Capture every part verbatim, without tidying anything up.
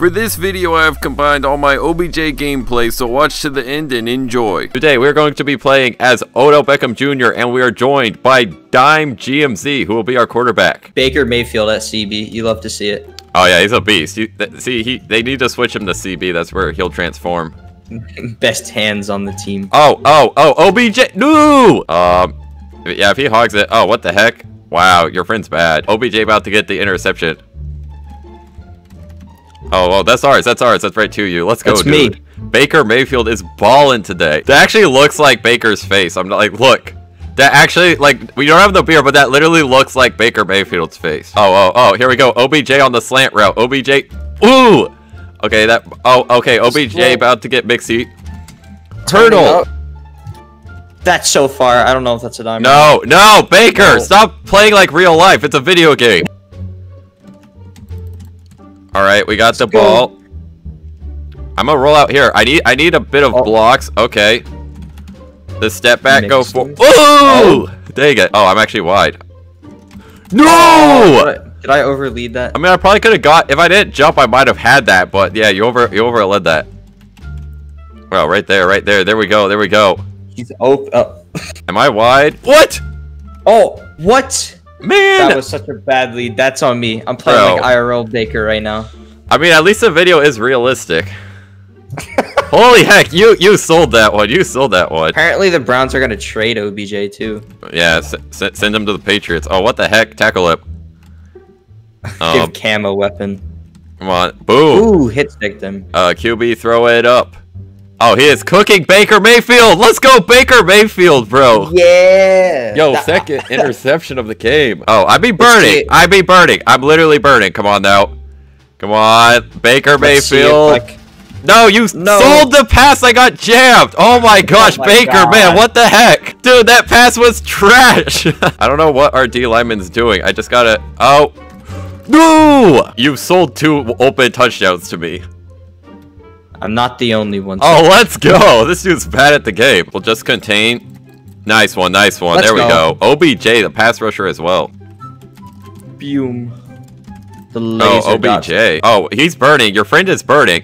For this video, I have combined all my O B J gameplay, so watch to the end and enjoy. Today, we're going to be playing as Odell Beckham Junior, and we are joined by Dime G M Z, who will be our quarterback. Baker Mayfield at C B. You love to see it. Oh, yeah, he's a beast. You, see, he, they need to switch him to C B. That's where he'll transform. Best hands on the team. Oh, oh, oh, O B J. No! Um, yeah, if he hogs it. Oh, what the heck? Wow, your friend's bad. O B J about to get the interception. Oh, well, that's ours. That's ours. That's right to you. Let's go, that's dude. Me. Baker Mayfield is balling today. That actually looks like Baker's face. I'm like, look. That actually, like, we don't have the beer, but that literally looks like Baker Mayfield's face. Oh, oh, oh, here we go. O B J on the slant route. O B J. Ooh! Okay, that... Oh, okay. O B J about to get mixy. Turtle! That's so far. I don't know if that's a dime. No, no, Baker! No. Stop playing like real life. It's a video game. All right, we got the ball. I'm gonna roll out here. I need, I need a bit of oh. blocks. Okay. The step back, go for. Ooh! Oh, dang it. Oh, I'm actually wide. No! Did I overlead that? I mean, I probably could have got. If I didn't jump, I might have had that. But yeah, you over, you overled that. Well, right there, right there. There we go. There we go. He's open. Oh. Am I wide? What? Oh, what? Man, that was such a bad lead. That's on me. I'm playing Bro. like I R L Baker right now. I mean, at least the video is realistic. Holy heck, you you sold that one. You sold that one. Apparently, the Browns are gonna trade O B J too. Yeah, s s send him to the Patriots. Oh, what the heck, tackle him. Um, Give Cam a weapon. Come on, boom. Ooh, hit stick them. Uh, Q B, throw it up. Oh, he is cooking Baker Mayfield. Let's go, Baker Mayfield, bro. Yeah. Yo, second interception of the game. Oh, I be burning. I be burning. I'm literally burning. Come on now. Come on, Baker Let's Mayfield. It, no, you no. sold the pass. I got jammed. Oh my gosh, oh my Baker, God. man, what the heck, dude? That pass was trash. I don't know what our D lineman's doing. I just gotta. Oh, no! You sold two open touchdowns to me. I'm not the only one. Oh, let's go. This dude's bad at the game. We'll just contain. Nice one, nice one. Let's there we go. go. O B J, the pass rusher as well. Boom. The laser oh, O B J. Dot. Oh, he's burning. Your friend is burning.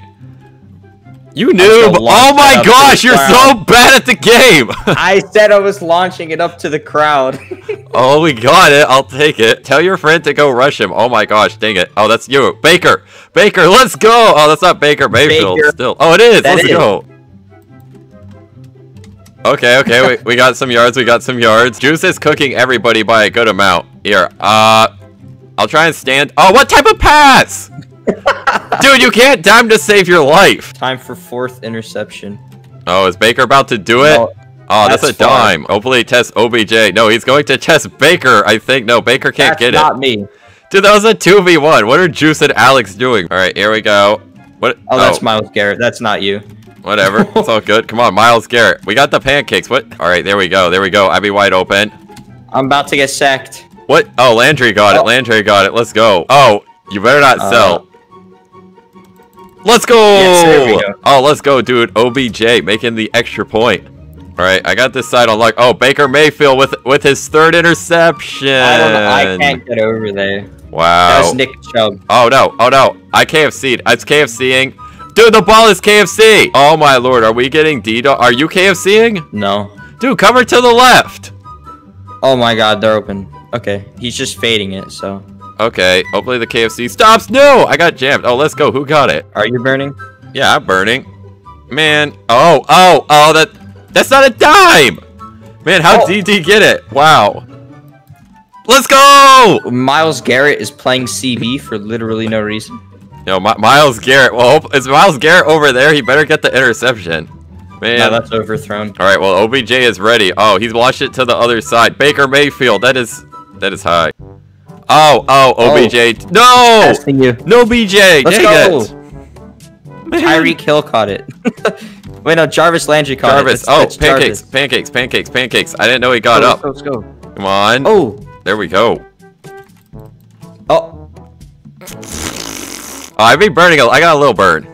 You noob. Oh my gosh, you're so bad at the game. I said I was launching it up to the crowd. Oh, we got it. I'll take it. Tell your friend to go rush him. Oh my gosh, dang it. Oh, that's you. Baker. Baker, let's go. Oh, that's not Baker Mayfield Baker. still. Oh, it is. That let's is. go. Okay, okay. we, we got some yards. We got some yards. Juice is cooking everybody by a good amount. Here. Uh, I'll try and stand. Oh, what type of pass? Dude, you can't dime to save your life. Time for fourth interception. Oh, is Baker about to do it? No, oh, that's, that's a far. dime. Hopefully he tests O B J. No, he's going to test Baker, I think. No, Baker can't that's get not it. not me. Dude, that was a two v one. What are Juice and Alex doing? All right, here we go. What? Oh, oh. that's Myles Garrett. That's not you. Whatever. It's all good. Come on, Myles Garrett. We got the pancakes. What? All right, there we go. There we go. I be wide open. I'm about to get sacked. What? Oh, Landry got oh. it. Landry got it. Let's go. Oh, you better not uh, sell. Let's go! Yes, there we go. Oh, let's go, dude. O B J making the extra point. All right, I got this side on luck. Oh, Baker Mayfield with with his third interception. I don't know. I can't get over there. Wow. That was Nick Chubb. Oh no! Oh no! I K F C'd. It's KFCing. Dude, the ball is K F C. Oh my lord, are we getting D-dog? Are you K F C'ing? No. Dude, cover to the left. Oh my God, they're open. Okay, he's just fading it. So. Okay, hopefully the K F C stops. No, I got jammed. Oh, let's go. Who got it? Are you burning? Yeah, I'm burning. Man. Oh, oh, oh, that that's not a dime. Man, how oh. did D D get it? Wow. Let's go. Myles Garrett is playing C B for literally no reason. No, My Myles Garrett. Well, it's Myles Garrett over there. He better get the interception. Man. No, that's overthrown. All right, well, O B J is ready. Oh, he's launched it to the other side. Baker Mayfield. That is, that is high. Oh, oh, O B J. Oh, no! No, B J! Let's go! Tyreek Hill caught it. Wait, no, Jarvis Landry caught Jarvis. it. It's, oh, it's pancakes, Jarvis. pancakes, pancakes, pancakes. I didn't know he got let's up. Go, let's go. Come on. Oh. There we go. Oh. oh I've been burning. A, I got a little burn.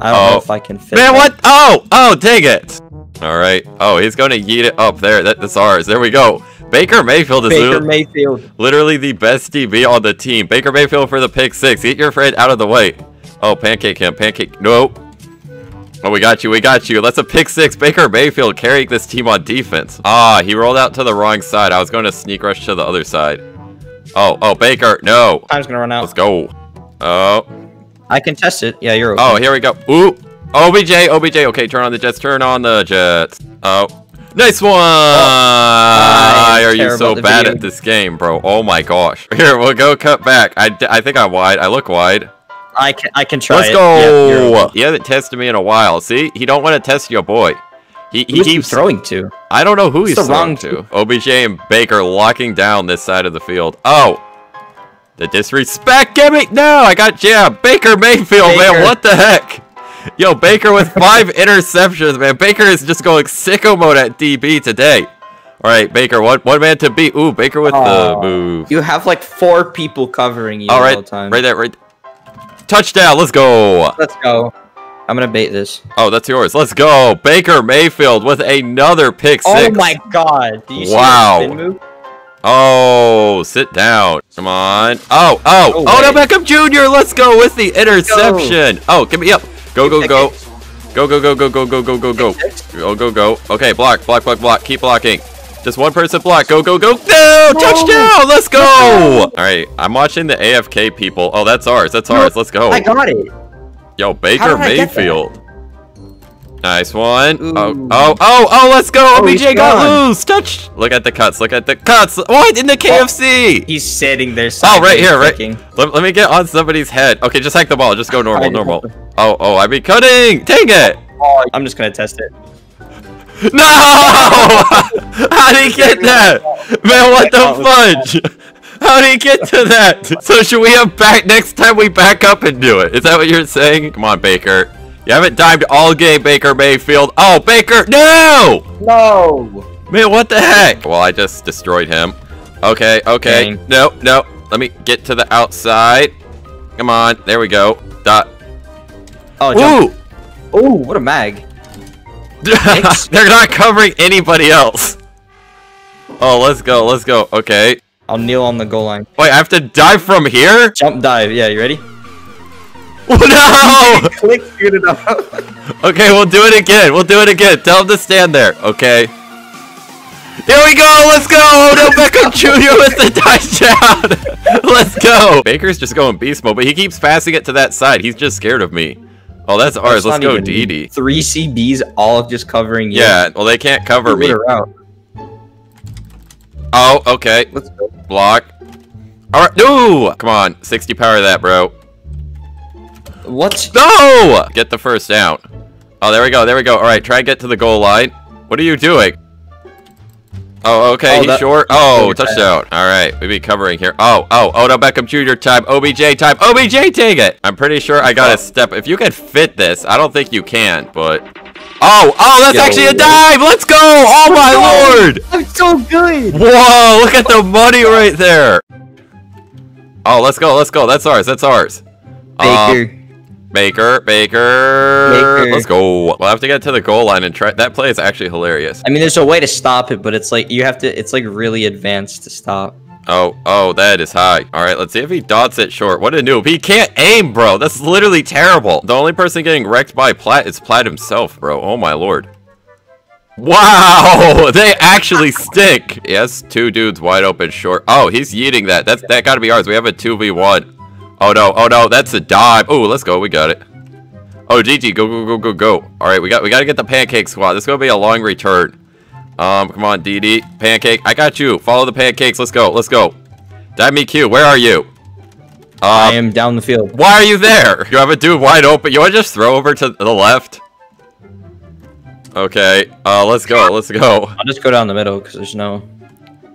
I don't oh. know if I can fit Man, that. what? Oh, oh, dang it. All right. Oh, he's going to yeet it up there. That, that's ours. There we go. Baker Mayfield is Baker Mayfield. literally the best D B on the team. Baker Mayfield for the pick six. Get your friend out of the way. Oh, pancake him. Pancake. No. Oh, we got you. We got you. That's a pick six. Baker Mayfield carrying this team on defense. Ah, he rolled out to the wrong side. I was going to sneak rush to the other side. Oh, oh, Baker. No. Time's going to run out. Let's go. Oh. I can test it. Yeah, you're okay. Oh, here we go. Ooh. O B J. O B J. Okay, turn on the Jets. Turn on the Jets. Oh. Nice one! Why are you so bad at this game, bro? Oh my gosh. Here, we'll go cut back. I, I think I'm wide. I look wide. I can, I can try Let's go! Yeah, he hasn't tested me in a while. See? He don't want to test your boy. He, he keeps throwing to. I don't know who he's throwing to. O B J and Baker locking down this side of the field. Oh! The disrespect! Give me! No! I got jammed! Baker Mayfield, man! What the heck? Yo, Baker with five interceptions, man. Baker is just going sicko mode at D B today. All right, Baker, one, one man to beat. Ooh, Baker with Aww. the move. You have like four people covering you all, right, all the time. Right there, right there. Touchdown, let's go. Let's go. I'm going to bait this. Oh, that's yours. Let's go. Baker Mayfield with another pick six. Oh, my God. Do you wow. See that spin move? Oh, sit down. Come on. Oh, oh. Oh, Odell Beckham Junior Let's go with the interception. Go. Oh, give me up. Go, go, go. Go, go, go, go, go, go, go, go, go. Go, go, go. Okay, block, block, block, block. Keep blocking. Just one person block. Go, go, go. No! Touchdown! Let's go! All right, I'm watching the A F K people. Oh, that's ours. That's ours. Let's go. I got it. Yo, Baker Mayfield. Nice one. Oh, oh, oh, oh, let's go. O B J got loose. Touch. Look at the cuts. Look at the cuts. What? In the K F C. He's sitting there. Oh, right here, right. Let, let me get on somebody's head. Okay, just hack the ball. Just go normal, normal. Oh, oh, I be cutting. Dang it. Oh, I'm just going to test it. No! How did he get that? Man, what the fudge? How did he get to that? So should we have back next time we back up and do it? Is that what you're saying? Come on, Baker. You haven't dived all game, Baker Mayfield. Oh, Baker, no! No! Man, what the heck? Well, I just destroyed him. Okay, okay. Dang. No, no. Let me get to the outside. Come on. There we go. Dot. Oh, jump. Ooh! Ooh, what a mag. They're not covering anybody else. Oh, let's go. Let's go. Okay. I'll kneel on the goal line. Wait, I have to dive from here? Jump dive. Yeah, you ready? Oh, no! Click, shoot it up. Okay, we'll do it again. We'll do it again. Tell him to stand there. Okay. There we go. Let's go. Odell Beckham Junior with the touchdown. Let's go. Baker's just going beast mode, but he keeps passing it to that side. He's just scared of me. Oh, that's ours. Let's go, D D. Three C Bs all just covering you. Yeah. Well, they can't cover me. Oh, okay. Let's go. Block. All right. No. Come on. sixty power that, bro. What? No! Get the first down. Oh, there we go. There we go. All right, try and get to the goal line. What are you doing? Oh, okay. Oh, he's short. Oh, touchdown. All right, we be covering here. Oh, oh, Odell Beckham Junior time. O B J time. O B J, take it. I'm pretty sure I got a step. If you could fit this, I don't think you can, but... Oh, oh, that's Yo, actually a dive. Let's go. Oh, my oh, Lord. I'm so good. Whoa, look at the money right there. Oh, let's go. Let's go. That's ours. That's ours. Baker. Um, Baker, Baker, Baker, let's go. We'll have to get to the goal line and try. That play is actually hilarious. I mean, there's a way to stop it, but it's like you have to, it's like really advanced to stop. Oh, oh, that is high. All right, let's see if he dots it short. What a noob. He can't aim, bro. That's literally terrible. The only person getting wrecked by Platt is Platt himself, bro. Oh, my Lord. Wow, they actually stink. Yes, two dudes wide open short. Oh, he's yeeting that. That's, that got to be ours. We have a two v one. Oh no, oh no, that's a dive. Oh, let's go, we got it. Oh, G G, go, go, go, go, go. Alright, we got we gotta get the pancake squad. This is gonna be a long return. Um, come on, D D. Pancake. I got you. Follow the pancakes. Let's go, let's go. Dive me Q, where are you? Um, I am down the field. Why are you there? You have a dude wide open. You wanna just throw over to the left? Okay. Uh let's go, let's go. I'll just go down the middle because there's no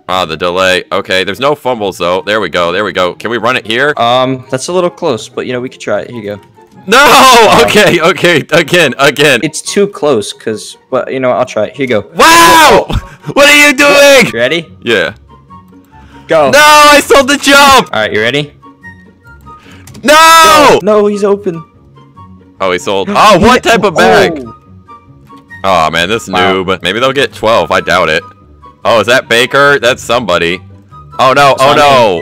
Ah, the delay. Okay, there's no fumbles, though. There we go. There we go. Can we run it here? Um, that's a little close, but, you know, we could try it. Here you go. No! Okay, okay. Again, again. It's too close, because, well, you know, I'll try it. Here you go. Wow! What are you doing? You ready? Yeah. Go. No, I sold the jump! All right, you ready? No! Go. No, he's open. Oh, he sold. Oh, what type of bag? Oh, oh man, this wow. noob. Maybe they'll get twelve. I doubt it. Oh, is that Baker? That's somebody. Oh, no. Oh,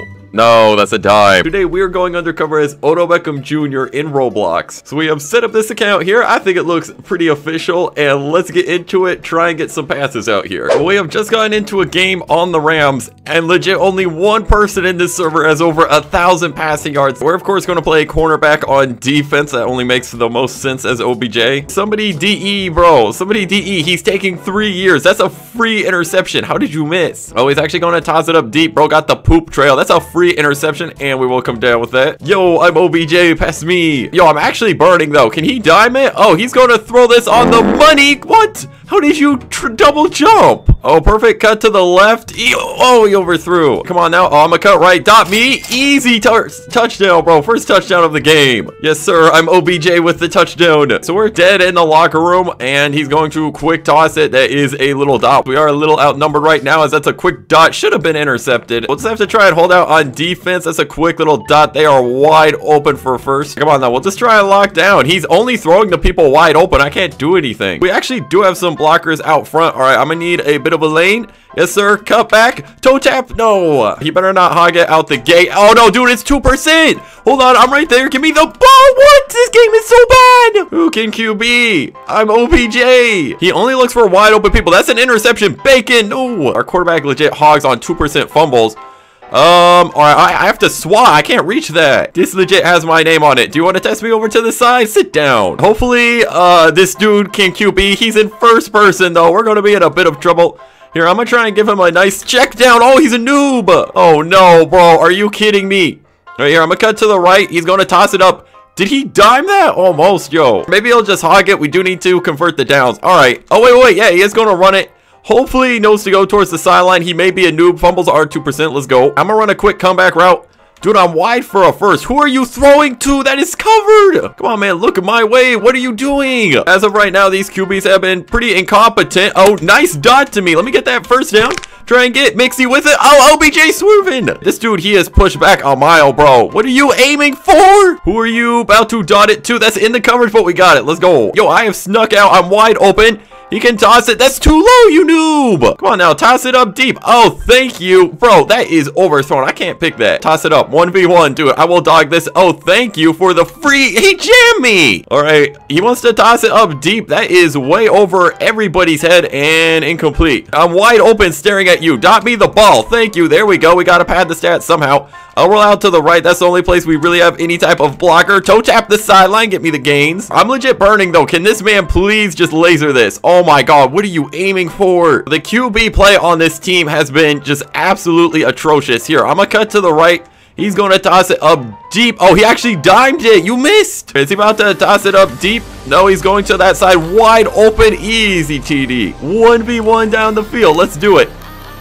no. No, that's a dive. Today we are going undercover as Odell Beckham Junior in Roblox. So we have set up this account here. I think it looks pretty official, and let's get into it. Try and get some passes out here. Well, we have just gotten into a game on the Rams, and legit only one person in this server has over a thousand passing yards. We're of course going to play cornerback on defense. That only makes the most sense as O B J. Somebody D E, bro. Somebody D E. He's taking three years. That's a free interception. How did you miss? Oh, he's actually going to toss it up deep, bro. Got the poop trail. That's a free interception, and we will come down with that. Yo, I'm O B J. Pass me. Yo, I'm actually burning, though. Can he dime it? Oh, he's going to throw this on the money. What? How did you tr double jump? Oh, perfect cut to the left. E oh, he overthrew. Come on now. Oh, I'm going to cut right. Dot me. Easy touchdown, bro. First touchdown of the game. Yes, sir. I'm O B J with the touchdown. So we're dead in the locker room, and he's going to quick toss it. That is a little dot. We are a little outnumbered right now, as that's a quick dot. Should have been intercepted. We'll just have to try and hold out on defense. That's a quick little dot. They are wide open for first. Come on now, we'll just try and lock down. He's only throwing the people wide open. I can't do anything. We actually do have some blockers out front. All right, I'm gonna need a bit of a lane. Yes, sir. Cut back. Toe tap. No, he better not hog it out the gate. Oh no, dude, it's two percent. Hold on, I'm right there. Give me the ball. What? This game is so bad. Who can Q B? I'm O B J. He only looks for wide open people. That's an interception. Bacon. No, our quarterback legit hogs on two percent fumbles. Um, all right, I, I have to swat. I can't reach that. This legit has my name on it. Do you want to test me over to the side? Sit down. Hopefully, uh, this dude can Q B. He's in first person, though. We're going to be in a bit of trouble. Here, I'm going to try and give him a nice check down. Oh, he's a noob. Oh, no, bro. Are you kidding me? Right here, I'm going to cut to the right. He's going to toss it up. Did he dime that? Almost, yo. Maybe he'll just hog it. We do need to convert the downs. All right. Oh, wait, wait. Yeah, he is going to run it. Hopefully he knows to go towards the sideline. He may be a noob. Fumbles are two percent. Let's go. I'm going to run a quick comeback route. Dude, I'm wide for a first. Who are you throwing to? That is covered. Come on, man. Look my way. What are you doing? As of right now, these Q Bs have been pretty incompetent. Oh, nice dot to me. Let me get that first down. Try and get Mixie with it. Oh, O B J swerving. This dude, he has pushed back a mile, bro. What are you aiming for? Who are you about to dot it to? That's in the coverage, but we got it. Let's go. Yo, I have snuck out. I'm wide open. He can toss it. That's too low, you noob. Come on now. Toss it up deep. Oh, thank you. Bro, that is overthrown. I can't pick that. Toss it up. one v one. Dude, I will dog this. Oh, thank you for the free. He jammed me. All right. He wants to toss it up deep. That is way over everybody's head and incomplete. I'm wide open staring at you. Dot me the ball. Thank you. There we go. We got to pad the stats somehow. I'll roll out to the right. That's the only place we really have any type of blocker. Toe tap the sideline. Get me the gains. I'm legit burning, though. Can this man please just laser this? Oh, Oh my god, what are you aiming for? The Q B play on this team has been just absolutely atrocious. Here, I'm gonna cut to the right. He's gonna toss it up deep. Oh, he actually dimed it. You missed. Is he about to toss it up deep? No, he's going to that side. Wide open. Easy T D. one v one down the field. Let's do it.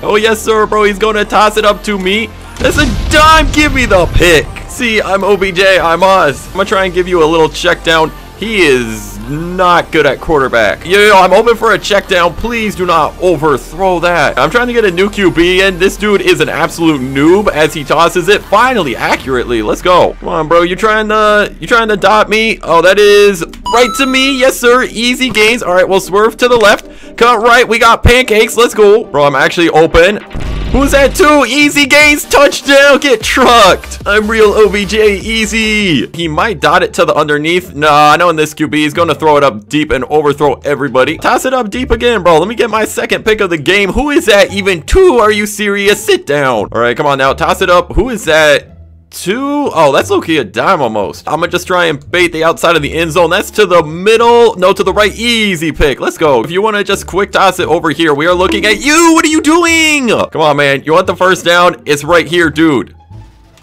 Oh, yes, sir, bro. He's gonna toss it up to me. That's a dime. Give me the pick. See, I'm O B J. I'm Oz. I'm gonna try and give you a little check down. He is not good at quarterback. Yo, yo, I'm open for a check down. Please do not overthrow that. I'm trying to get a new Q B, and this dude is an absolute noob as he tosses it finally accurately. Let's go. Come on, bro. You trying to you trying to dot me? Oh, that is right to me. Yes, sir. Easy gains. All right, we'll swerve to the left. Cut right. We got pancakes. Let's go. Bro, I'm actually open. Who's that too? Easy gains, touchdown, get trucked. I'm real O B J, easy. He might dot it to the underneath. Nah, I know in this Q B, he's going to throw it up deep and overthrow everybody. Toss it up deep again, bro. Let me get my second pick of the game. Who is that even two? Are you serious? Sit down. All right, come on now, toss it up. Who is that? Two. Oh, that's low-key a dime almost. I'm gonna just try and bait the outside of the end zone. That's to the middle. No, to the right. Easy pick. Let's go. If you want to just quick toss it over here, we are looking at you. What are you doing? Come on, man. You want the first down? It's right here, dude.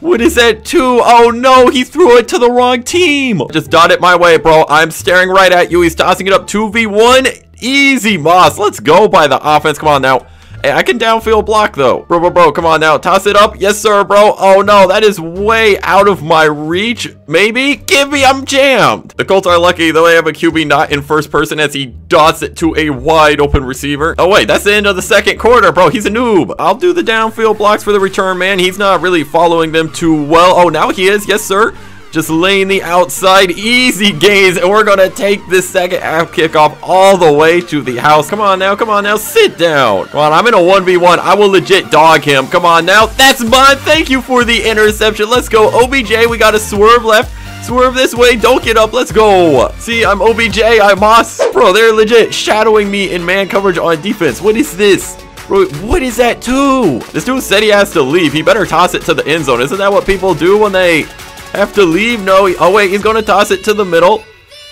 What is that two? Oh, no. He threw it to the wrong team. Just dot it my way, bro. I'm staring right at you. He's tossing it up two v one. Easy, Moss. Let's go by the offense. Come on now. Hey, I can downfield block, though. Bro, bro, bro, come on now. Toss it up. Yes, sir, bro. Oh, no. That is way out of my reach. Maybe. Give me. I'm jammed. The Colts are lucky, though. They have a Q B not in first person as he dots it to a wide open receiver. Oh, wait. That's the end of the second quarter, bro. He's a noob. I'll do the downfield blocks for the return, man. He's not really following them too well. Oh, now he is. Yes, sir. Just laying the outside. Easy gains. And we're going to take this second half kickoff all the way to the house. Come on now. Come on now. Sit down. Come on. I'm in a one v one. I will legit dog him. Come on now. That's mine. Thank you for the interception. Let's go, O B J. We got a swerve left. Swerve this way. Don't get up. Let's go. See, I'm O B J. I'm Moss. Bro, they're legit shadowing me in man coverage on defense. What is this? Bro, what is that too? This dude said he has to leave. He better toss it to the end zone. Isn't that what people do when they... have to leave? No. He, oh, wait. He's going to toss it to the middle.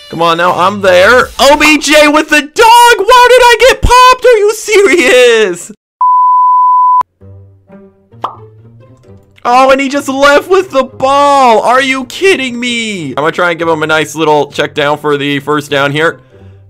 Come on now. I'm there. O B J with the dog. Why did I get popped? Are you serious? Oh, and he just left with the ball. Are you kidding me? I'm going to try and give him a nice little check down for the first down here.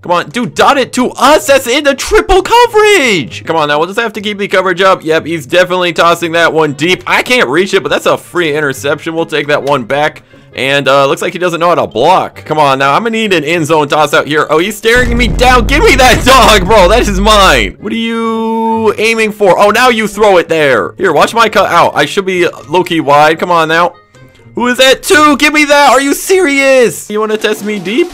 Come on. Dude, dot it to us. That's in the triple coverage. Come on now. We'll just have to keep the coverage up. Yep, he's definitely tossing that one deep. I can't reach it, but that's a free interception. We'll take that one back. And uh, looks like he doesn't know how to block. Come on now. I'm going to need an end zone toss out here. Oh, he's staring me down. Give me that dog, bro. That is mine. What are you aiming for? Oh, now you throw it there. Here, watch my cut out. I should be low-key wide. Come on now. Who is that to? Give me that. Are you serious? You want to test me deep?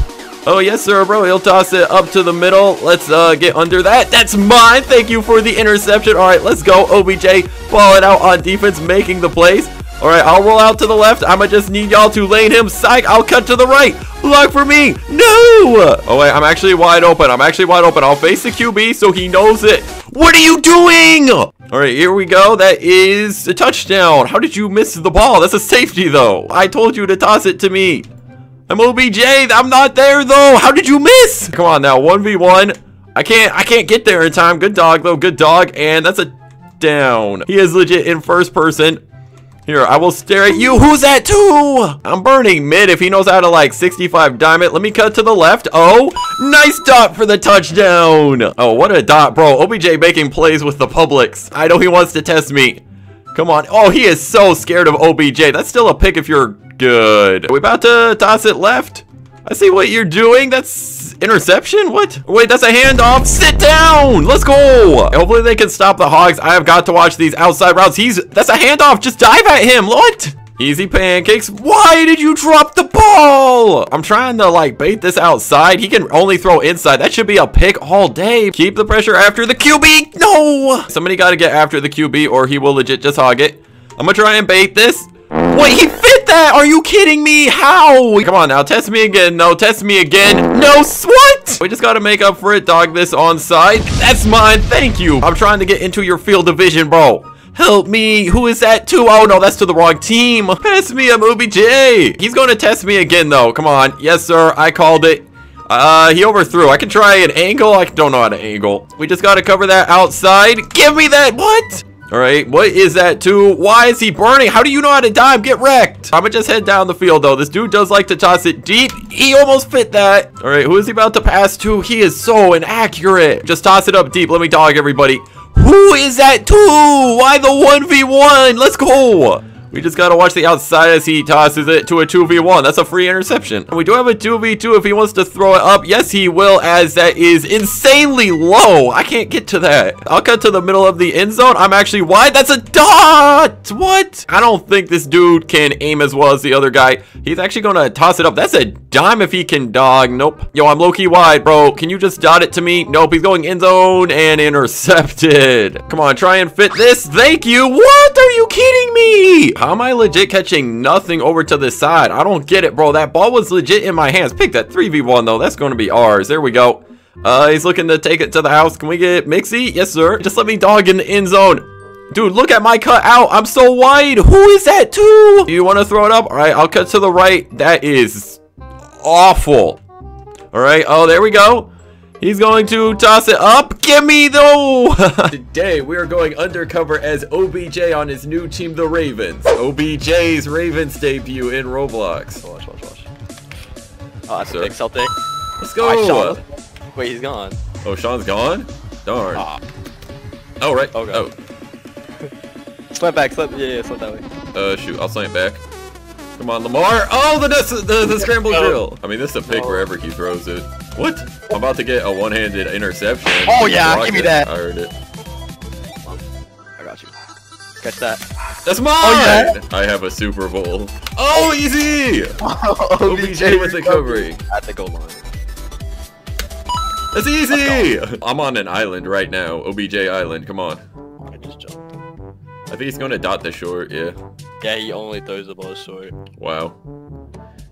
Oh, yes, sir, bro. He'll toss it up to the middle. Let's uh, get under that. That's mine. Thank you for the interception. All right, let's go. O B J, ball it out on defense, making the plays. All right, I'll roll out to the left. I'm going to just need y'all to lane him. Psych, I'll cut to the right. Block for me. No. Oh, wait, I'm actually wide open. I'm actually wide open. I'll face the Q B so he knows it. What are you doing? All right, here we go. That is a touchdown. How did you miss the ball? That's a safety, though. I told you to toss it to me. I'm O B J. I'm not there though. How did you miss? Come on now, one v one. I can't. I can't get there in time. Good dog though. Good dog. And that's a down. He is legit in first person. Here, I will stare at you. Who's that to? I'm burning mid. If he knows how to like sixty-five dime it. Let me cut to the left. Oh, nice dot for the touchdown. Oh, what a dot, bro. O B J making plays with the Publix. I know he wants to test me. Come on. Oh, he is so scared of O B J. That's still a pick if you're good. Are we about to toss it left? I see what you're doing. That's interception? What? Wait, that's a handoff. Sit down. Let's go. Hopefully they can stop the Hogs. I have got to watch these outside routes. He's... that's a handoff. Just dive at him. What? Easy pancakes. Why did you drop the ball? I'm trying to like bait this outside. He can only throw inside. That should be a pick all day. Keep the pressure after the Q B. No. Somebody got to get after the Q B or he will legit just hog it. I'm going to try and bait this. Wait, he fit that. Are you kidding me? How? Come on now. Test me again. No, test me again. No, what? We just got to make up for it. Dog this onside. That's mine. Thank you. I'm trying to get into your field of vision, bro. Help me. Who is that to? Oh, no, that's to the wrong team. Pass me, I'm O B J. He's going to test me again, though. Come on. Yes, sir. I called it. Uh, he overthrew. I can try an angle. I don't know how to angle. We just got to cover that outside. Give me that. What? All right, what is that to? Why is he burning? How do you know how to dive? Get wrecked. I'm gonna just head down the field though. This dude does like to toss it deep. He almost fit that. All right, who is he about to pass to? He is so inaccurate. Just toss it up deep. Let me dog everybody. Who is that to? Why the one v one? Let's go. We just gotta watch the outside as he tosses it to a two v one. That's a free interception. We do have a two v two if he wants to throw it up. Yes, he will, as that is insanely low. I can't get to that. I'll cut to the middle of the end zone. I'm actually wide. That's a dot. What? I don't think this dude can aim as well as the other guy. He's actually gonna toss it up. That's a dime if he can dog. Nope. Yo, I'm low-key wide, bro. Can you just dot it to me? Nope. He's going end zone and intercepted. Come on, try and fit this. Thank you. What? Are you kidding me? How am I legit catching nothing over to the side? I don't get it, bro. That ball was legit in my hands. Pick that three v one, though. That's going to be ours. There we go. Uh, he's looking to take it to the house. Can we get Mixie? Yes, sir. Just let me dog in the end zone. Dude, look at my cut out. I'm so wide. Who is that to? Do you want to throw it up? All right, I'll cut to the right. That is awful. All right. Oh, there we go. He's going to toss it up. Give me though. Today we are going undercover as O B J on his new team, the Ravens. O B J's Ravens debut in Roblox. Watch, watch, watch. Oh, that's a big Celtic. Let's go. Oh, wait, he's gone. Oh, Sean's gone? Darn. Ah. Oh, right. Oh, God. Oh. Slap back. Slap. Yeah, yeah, slap that way. Uh, shoot. I'll slam it back. Come on, Lamar. Oh, the the, the, the scramble drill. I mean, this is a pick no. wherever he throws it. What? I'm about to get a one-handed interception. Oh, yeah. Give me that. I heard it. I got you. Catch that. That's mine! Oh, yeah? I have a Super Bowl. Oh, easy! O B J with the recovery. At the goal line. That's easy! I'm on an island right now. O B J Island, come on. I just jumped. I think he's going to dot the short, yeah. Yeah, he only throws the ball short. Wow.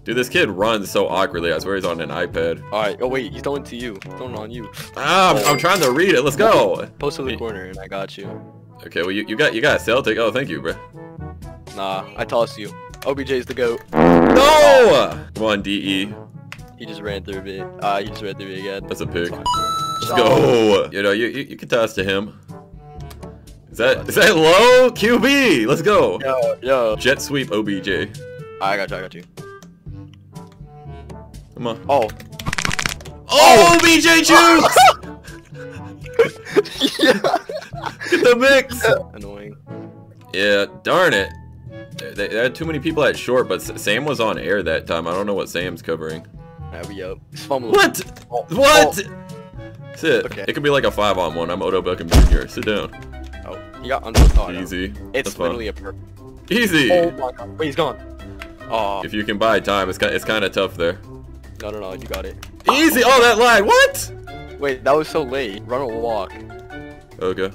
Dude, this kid runs so awkwardly. I swear he's on an iPad. All right. Oh, wait. He's throwing to you. He's throwing on you. Ah, I'm, I'm trying to read it. Let's go. Post to the corner, and I got you. Okay, well, you, you got you got Celtic. Oh, thank you, bro. Nah, I toss you. O B J's the GOAT. No! Come on, D E. He just ran through me. Ah, uh, he just ran through me again. That's a pick. Let's go. You know, you, you, you can toss to him. Is that, is that low? Q B, let's go. Yo, yo. Jet sweep O B J. I got you, I got you. Come on. Oh. Oh, O B J jukes! Yeah. Get the mix. Yeah. Annoying. Yeah, darn it. They, they had too many people at short, but Sam was on air that time. I don't know what Sam's covering. There we go. He's fumbling. What? Oh. What? Oh. Sit. Okay. It could be like a five on one. I'm Odell Beckham Junior Sit down. Oh, he got under the thought. Easy. It's That's literally fun. a perfect. Easy. Oh my god. Wait, he's gone. Oh. If you can buy time, it's kind, it's kind of tough there. No, no, no. You got it. Easy. Oh, that line. What? Wait, that was so late. Run or walk. Okay.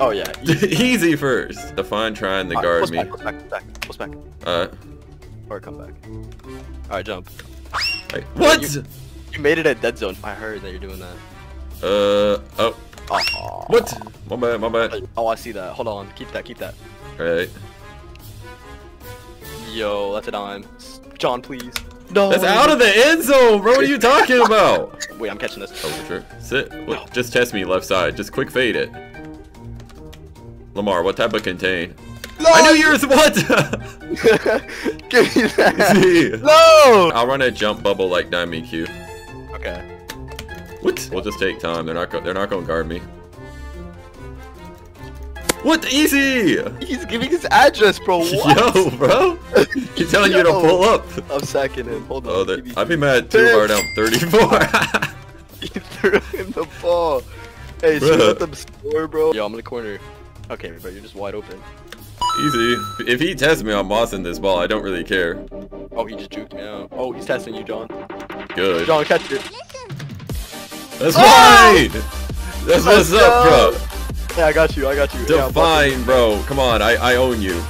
Oh yeah. Easy, easy first. Define trying to guard me. What's back? What's back? What's back? All right. Or come back. All right, jump. Wait, what? You, you made it at dead zone. I heard that you're doing that. Uh oh. Oh. What? My bad, my bad. Oh, I see that. Hold on. Keep that, keep that. Alright. Yo, that's a dime. John, please. No. That's out of the end zone, bro. What are you talking about? Wait, I'm catching this. Oh, for sure. Sit. No. Just test me left side. Just quick fade it. Lamar, what type of contain? No. I knew yours. What? Give me that. See? No. I'll run a jump bubble like Dime E Q. Okay. What? We'll just take time. They're not. Go they're not going to guard me. What? Easy. He's giving his address, bro. What? Yo, bro. He's telling Yo. you to pull up. I'm sacking him. Hold on. Oh, I'd be mad too hard. I'm thirty-four. He threw him the ball. Hey, shoot at them score, bro. Yo, I'm in the corner. Okay, bro, you're just wide open. Easy. If he tests me, I'm mossing this ball. I don't really care. Oh, he just juked me out. Oh, he's testing you, John. Good. John, catch it. That's mine! Oh! That's what's Let's up, go. bro. Yeah, I got you, I got you. Define, yeah, bro. Come on, I, I own you.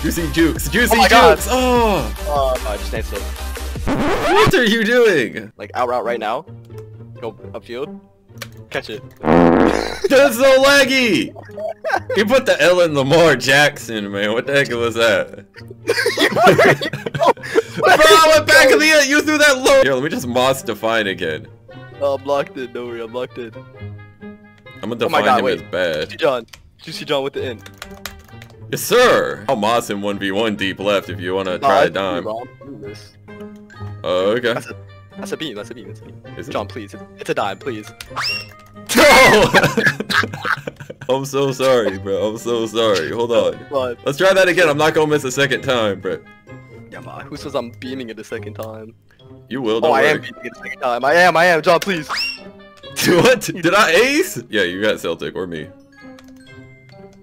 Juicy jukes, juicy oh jukes! Oh. oh! I just danced over. What are you doing? Like, out route right now. Go upfield. Catch it. That's so laggy! He put the L in Lamar Jackson, man. What the heck was that? Bro, I went back in the end. You threw that low. Here, let me just moss define again. Oh, I'm locked in. Don't worry, I'm locked in. I'm gonna define oh my God, him wait. as bad. Juicy John. Juicy John with the in. Yes, sir. I'll moss him one v one deep left if you wanna no, try I a dime. Oh, okay. That's a, that's a beam. That's a beam. That's a beam. Is John, it? please. It's a dime, please. No! I'm so sorry, bro. I'm so sorry. Hold on. Let's try that again. I'm not gonna miss a second time, bro. Yeah, man. Who says I'm beaming it the second time? You will, don't oh, I worry. am beating it the second time. I am, I am. John, please. What? Did I ace? Yeah, you got Celtic or me.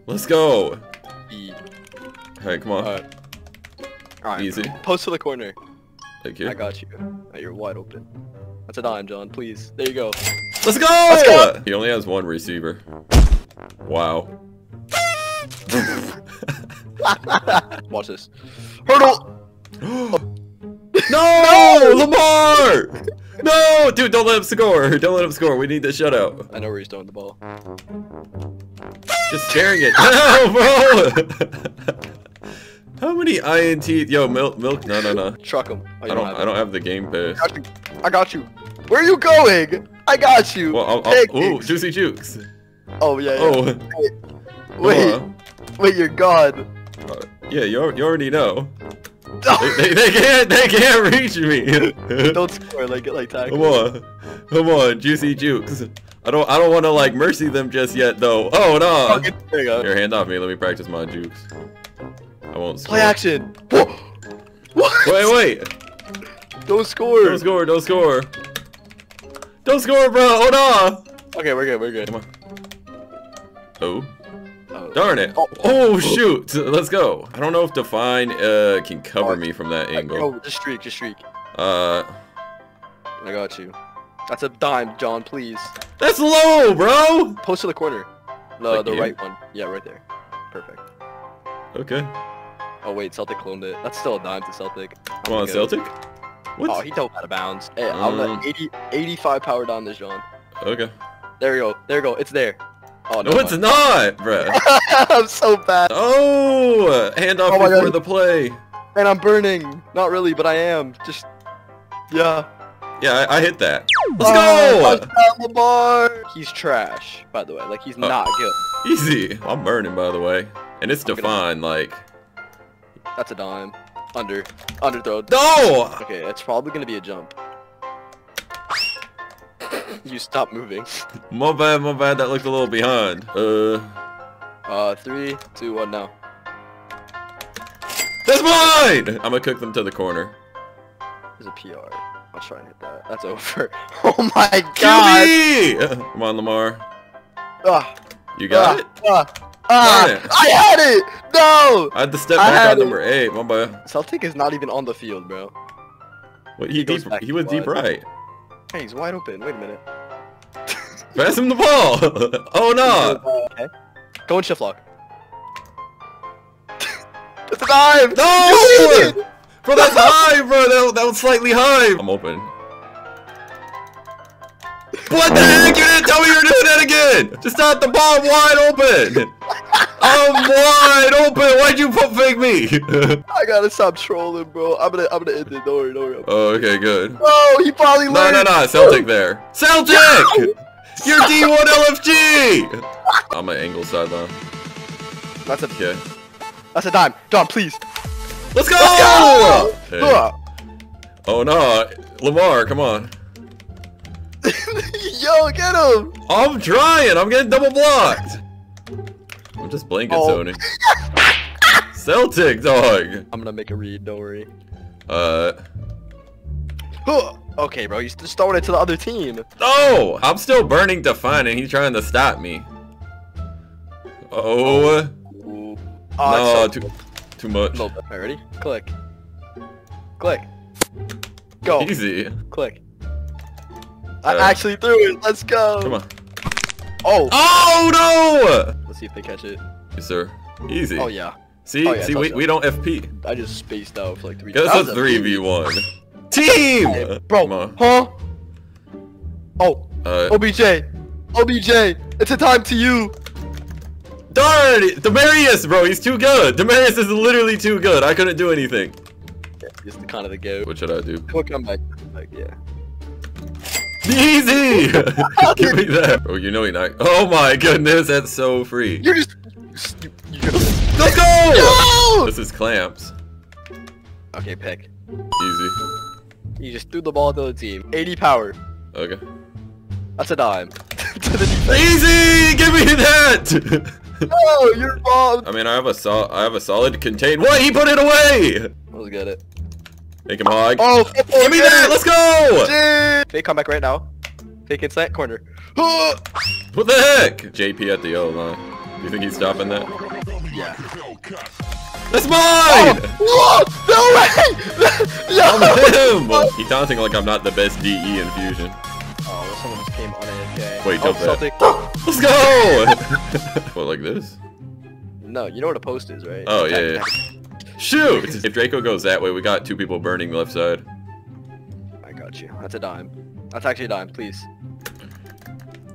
Let's go. E. Alright, come on. Alright. All right, Easy. Post to the corner. Thank you. I got you. Right, you're wide open. That's a dime, John. Please. There you go. Let's go! Let's go! He only has one receiver. Wow. Watch this. Hurdle! Oh. No! No! Lamar! No! Dude, don't let him score. Don't let him score. We need the shutout. I know where he's throwing the ball. Just sharing it. No, bro! How many I N T? Yo, milk, milk. No, no, no. Truck him. Oh, I don't, don't I don't have the game pass. I got you. I got you. Where are you going? I got you. Well, I'll, I'll, ooh, Juicy Jukes. Oh, yeah, yeah. Oh. Wait. Wait. Wait, you're gone. Uh, yeah, you, you already know. they, they, they can't, they can't reach me. Don't score like it like that. Come on, come on, Juicy Jukes. I don't, I don't want to like mercy them just yet though. Oh no! Oh, you Here, hand off me. Let me practice my jukes. I won't score. Play action. What? Wait, wait. Don't score. Don't score. Don't score. Don't score, bro. Oh no. Okay, we're good. We're good. Come on. Oh. Oh. Darn it. Oh, oh shoot. Let's go. I don't know if Define uh, can cover oh, me from that angle. Oh, just streak. Just streak. Uh. I got you. That's a dime, John, please. That's low, bro! Post to the corner. The, the right one. Yeah, right there. Perfect. Okay. Oh, wait, Celtic cloned it. That's still a dime to Celtic. Come on, Celtic? What? Oh, he dove out of bounds. Hey, um... I'm at eighty, eighty-five power down this, John. Okay. There we go. There we go. It's there. Oh, no, no it's not, bro. I'm so bad. Oh! Handoff oh before God. the play. And I'm burning. Not really, but I am. Just, yeah. Yeah, I, I hit that. Let's oh, go! Lamar. He's trash, by the way. Like, he's oh. not good. Easy. I'm burning, by the way. And it's Define, gonna... like... That's a dime. Under. Underthrow. No! Okay, it's probably going to be a jump. You stop moving. My bad, my bad. That looked a little behind. Uh... Uh, three, two, one, now. That's mine! I'm going to cook them to the corner. There's a P R. I'll try and hit that. That's over. Oh my God! Q B! Come on, Lamar. Uh, you got uh, it? Uh, uh, it? I had it! No! I had to step I back on it. number eight. My bad. Celtic is not even on the field, bro. Well, he he, deep, he was wide. deep right. Hey, he's wide open. Wait a minute. Pass him the ball! Oh no! Okay. Go and shift lock. It's a dive! No! Bro, that's high, bro! That, that was slightly high! I'm open. What the heck? You didn't tell me you were doing that again! Just thought the ball wide open! I'm wide open! Why'd you pump fake me? I gotta stop trolling, bro. I'm gonna I'm gonna end it. Don't worry, don't worry. Oh, okay, good. Oh, he probably learned! No, no, no, Celtic there. Celtic! You're D one L F G! I'm an angle sideline. That's a okay. That's a dime. John, please! Let's go! Let's go! Okay. Oh no, Lamar, come on. Yo, get him! I'm trying, I'm getting double blocked. I'm just blanket oh. zoning. Celtic, dog! I'm gonna make a read, don't worry. Uh. Okay, bro, you just throwing it to the other team. No! I'm still burning Define and he's trying to stop me. Oh. oh no, too. Too much. All right, ready? Click. Click. Go. Easy. Click. I uh, actually threw it. Let's go. Come on. Oh. Oh, no. Let's see if they catch it. Yes, sir. Easy. Oh, yeah. See? Oh, yeah, see, we, we don't F P. I just spaced out for like three times. That's a three V one. Team. Hey, bro. Huh? Oh. Uh, O B J. O B J. It's a time to you. Darn it! Demarius, bro, he's too good. Demarius is literally too good. I couldn't do anything. Yeah, he's the kind of the goat. What should I do? Quick comeback. Like, yeah. Easy! Give me that. Bro, you know he not. Oh my goodness, that's so free. You're just. You, you just... Let's go! No! This is clamps. Okay, pick. Easy. You just threw the ball to the team. eighty power. Okay. That's a dime. To the Easy! Give me that! Oh, you're bombed. I mean, I have a sol I have a solid contain. What? He put it away. Let's get it. Make him hog. Oh, give oh, me that. It. Let's go. Dude. They come back right now. Take inside corner. What the heck? J P at the O line. Do you think he's stopping that? Yeah. That's mine. Oh, whoa, no way. I'm him. He's taunting like I'm not the best D E in Fusion. Oh, well, someone just came on A F K. Wait, jump oh, back. Let's go! What, like this? No, you know what a post is, right? Oh, yeah, yeah. Shoot! If Draco goes that way, we got two people burning left side. I got you. That's a dime. That's actually a dime, please.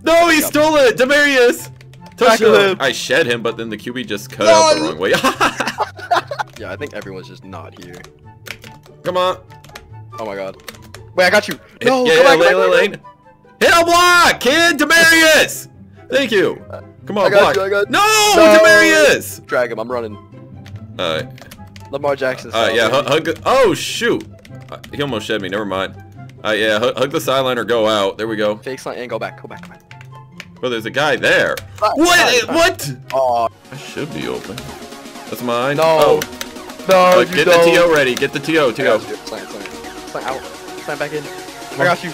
No, he jump. stole it! Demarius! Touchdown! I shed him, but then the Q B just cut no, out the wrong way. Yeah, I think everyone's just not here. Come on. Oh, my God. Wait, I got you. No, yeah, come yeah, back, lane, lane. lane. Hit a block, kid! Demarius! Thank you. Come on, I got block. You, I got... No, no! Demarius! Drag him, I'm running. Alright. Lamar Jackson. Alright, yeah, hu hug the... Oh, shoot. He almost shed me, never mind. Alright, yeah, hu hug the sideline or go out. There we go. Fake line and go back, go back, go back. Bro, there's a guy there. Not, what? Not, what? Aw. I should be open. That's mine. No. Oh. No, right, Get don't. the T O ready, get the T O, T O. Slant, slant, slant out, slant back in. I got you.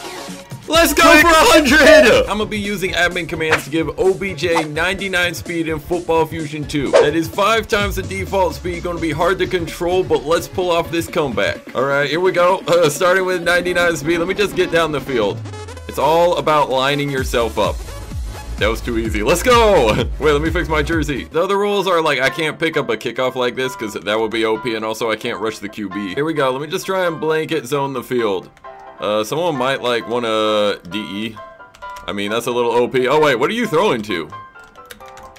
Let's go Quick. for one hundred! I'm gonna be using admin commands to give O B J ninety-nine speed in Football Fusion two. That is five times the default speed, gonna be hard to control, but let's pull off this comeback. Alright, here we go. Uh, starting with ninety-nine speed, let me just get down the field. It's all about lining yourself up. That was too easy. Let's go! Wait, let me fix my jersey. The other rules are like I can't pick up a kickoff like this because that would be O P, and also I can't rush the Q B. Here we go. Let me just try and blanket zone the field. Uh, someone might like want to D E. I mean, that's a little O P. Oh, wait. What are you throwing to?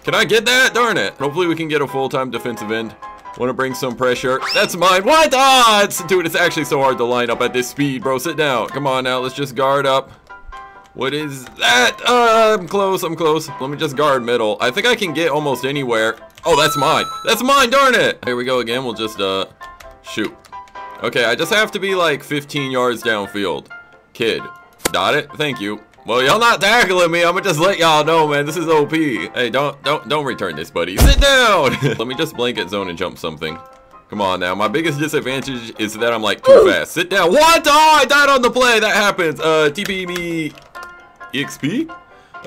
Can I get that? Darn it. Hopefully we can get a full-time defensive end. Want to bring some pressure. That's mine. What? Ah, it's, dude, it's actually so hard to line up at this speed, bro. Sit down. Come on now. Let's just guard up. What is that? Uh, I'm close. I'm close. Let me just guard middle. I think I can get almost anywhere. Oh, that's mine. That's mine. Darn it. Here we go again. We'll just, uh, shoot. Okay, I just have to be like fifteen yards downfield. Kid. Got it? Thank you. Well, y'all not tackling me. I'm gonna just let y'all know, man. This is O P. Hey, don't, don't, don't return this, buddy. Sit down. Let me just blanket zone and jump something. Come on now. My biggest disadvantage is that I'm like too Ooh. fast. Sit down. What? Oh, I died on the play. That happens. Uh, T P me. E X P?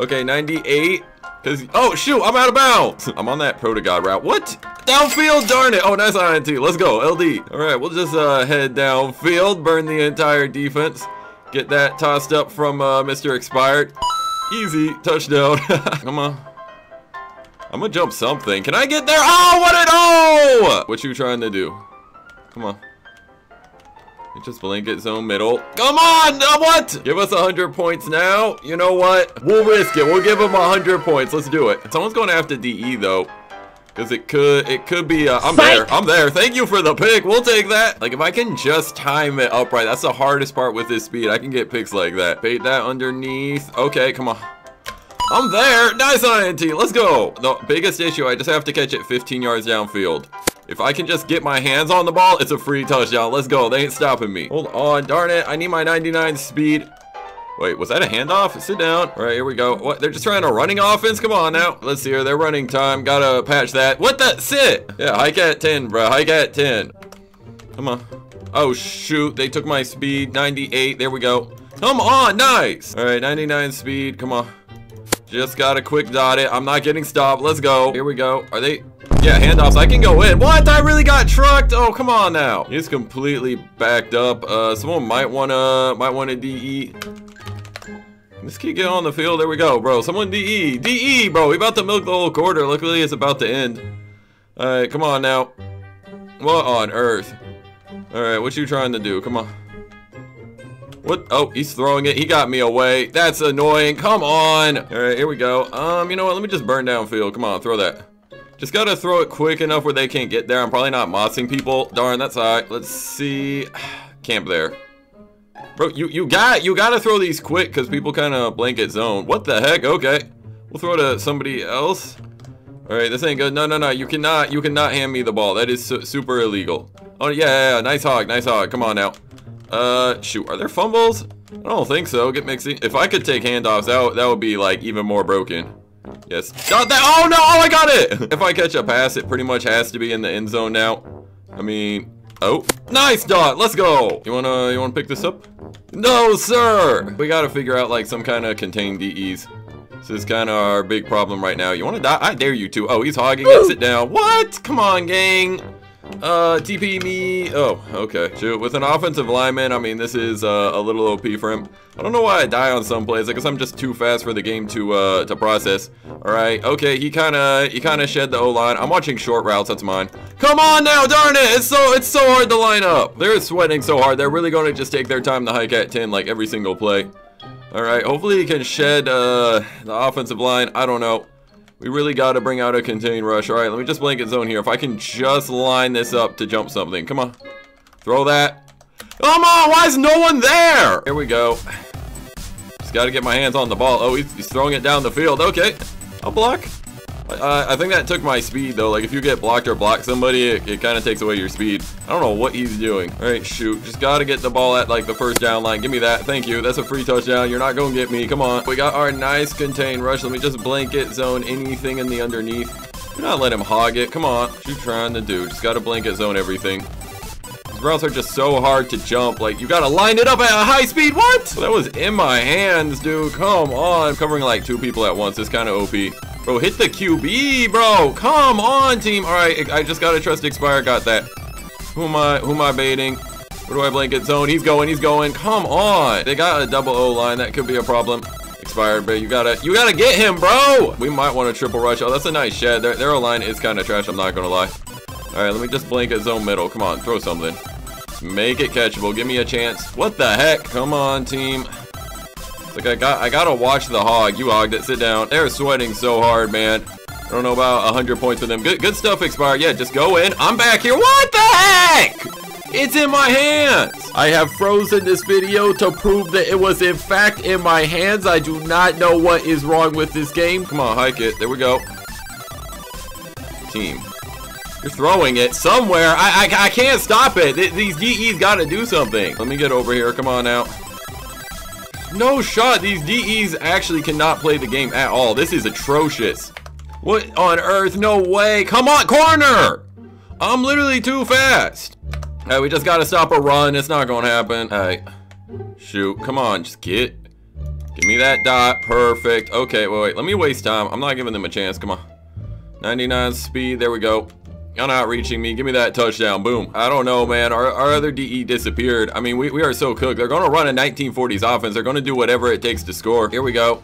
Okay, ninety-eight. Cause, oh, shoot, I'm out of bounds. I'm on that proto-god route. What? Downfield, darn it. Oh, nice I N T. Let's go, L D. All right, we'll just uh, head downfield, burn the entire defense. Get that tossed up from uh, Mister Expired. Easy, touchdown. Come on. I'm gonna jump something. Can I get there? Oh, what it oh! What you trying to do? Come on. Just blanket zone middle. Come on! What? Give us one hundred points now. You know what? We'll risk it. We'll give them one hundred points. Let's do it. Someone's going to have to D E, though. Because it could it could be... Uh, I'm Psych. there. I'm there. Thank you for the pick. We'll take that. Like, if I can just time it upright. That's the hardest part with this speed. I can get picks like that. Bait that underneath. Okay, come on. I'm there. Nice I N T. Let's go. The biggest issue, I just have to catch it fifteen yards downfield. If I can just get my hands on the ball, it's a free touchdown. Let's go. They ain't stopping me. Hold on. Darn it. I need my ninety-nine speed. Wait, was that a handoff? Sit down. All right, here we go. What? They're just trying a running offense? Come on now. Let's see here. They're running time. Gotta patch that. What the? Sit. Yeah, hike at ten, bro. Hike at ten. Come on. Oh, shoot. They took my speed. ninety-eight. There we go. Come on. Nice. All right, ninety-nine speed. Come on. Just got a quick dot it. I'm not getting stopped. Let's go. Here we go. Are they? Yeah, handoffs. I can go in. What? I really got trucked. Oh, come on now. He's completely backed up. Uh, someone might wanna, might wanna D E. This kid get on the field. There we go, bro. Someone D E. D E, bro. We about to milk the whole quarter. Luckily, it's about to end. All right, come on now. What on earth? All right, what you trying to do? Come on. What? Oh, he's throwing it. He got me away. That's annoying. Come on. All right, here we go. Um, you know what? Let me just burn downfield. Come on, throw that. Just gotta throw it quick enough where they can't get there. I'm probably not mossing people. Darn, that's all right. Let's see. Camp there. Bro, you, you got, you gotta throw these quick because people kind of blanket zone. What the heck? Okay. We'll throw to somebody else. All right, this ain't good. No, no, no. You cannot, you cannot hand me the ball. That is su super illegal. Oh, yeah, yeah, yeah. Nice hog. Nice hog. Come on now. Uh, shoot, are there fumbles? I don't think so. Get mixing. If I could take handoffs out, that would be like even more broken. Yes. Got that. Oh no! Oh, I got it. If I catch a pass, it pretty much has to be in the end zone now. I mean, oh, nice dot. Let's go. You wanna, you wanna pick this up? No, sir. We gotta figure out like some kind of contained D Es. This is kind of our big problem right now. You wanna die? I dare you to. Oh, he's hogging it. Sit down. What? Come on, gang. Uh, T P me. Oh, okay. Shoot, with an offensive lineman, I mean, this is uh, a little O P for him. I don't know why I die on some plays. I guess I'm just too fast for the game to uh, to process. All right. Okay. He kind of he kind of shed the O line. I'm watching short routes. That's mine. Come on now, darn it! It's so it's so hard to line up. They're sweating so hard. They're really going to just take their time to hike at ten like every single play. All right. Hopefully he can shed uh, the offensive line. I don't know. We really got to bring out a contained rush. All right, let me just blanket zone here. If I can just line this up to jump something. Come on. Throw that. Come on, why is no one there? Here we go. Just got to get my hands on the ball. Oh, he's, he's throwing it down the field. Okay, I'll block. Uh, I think that took my speed, though. Like, if you get blocked or block somebody, it, it kind of takes away your speed. I don't know what he's doing. All right, shoot. Just got to get the ball at, like, the first down line. Give me that. Thank you. That's a free touchdown. You're not going to get me. Come on. We got our nice contained rush. Let me just blanket zone anything in the underneath. Do not let him hog it. Come on. What you trying to do? Just got to blanket zone everything. routes are just so hard to jump. Like, you gotta line it up at a high speed. What? Well, that was in my hands, dude. Come on. I'm covering like two people at once. It's kind of O P. Bro, hit the Q B, bro. Come on, team. All right, I just gotta trust Expire. Got that. Who am I? Who am I baiting? Where do I blanket zone? He's going. He's going. Come on. They got a double O line. That could be a problem. Expired, but you gotta, you gotta get him, bro. We might want to triple rush. Oh, that's a nice shed. Their, their line is kind of trash. I'm not gonna lie. All right, let me just blanket zone middle. Come on, throw something. Just make it catchable. Give me a chance. What the heck? Come on, team. It's like I got, I gotta watch the hog. You hogged it. Sit down. They're sweating so hard, man. I don't know about one hundred points for them. Good, good stuff, Expired. Yeah, just go in. I'm back here. What the heck? It's in my hands! I have frozen this video to prove that it was in fact in my hands. I do not know what is wrong with this game. Come on, hike it. There we go. Team. You're throwing it somewhere. I, I, I can't stop it. These D E's gotta do something. Let me get over here. Come on now. No shot. These D E's actually cannot play the game at all. This is atrocious. What on earth? No way. Come on, corner! I'm literally too fast. Hey, we just gotta stop a run. It's not gonna happen. Hey, shoot. Come on, just get. Give me that dot. Perfect. Okay, wait, wait. Let me waste time. I'm not giving them a chance. Come on. ninety-nine speed. There we go. Y'all not reaching me. Give me that touchdown. Boom. I don't know, man. Our, our other D E disappeared. I mean, we, we are so cooked. They're gonna run a nineteen forties offense. They're gonna do whatever it takes to score. Here we go.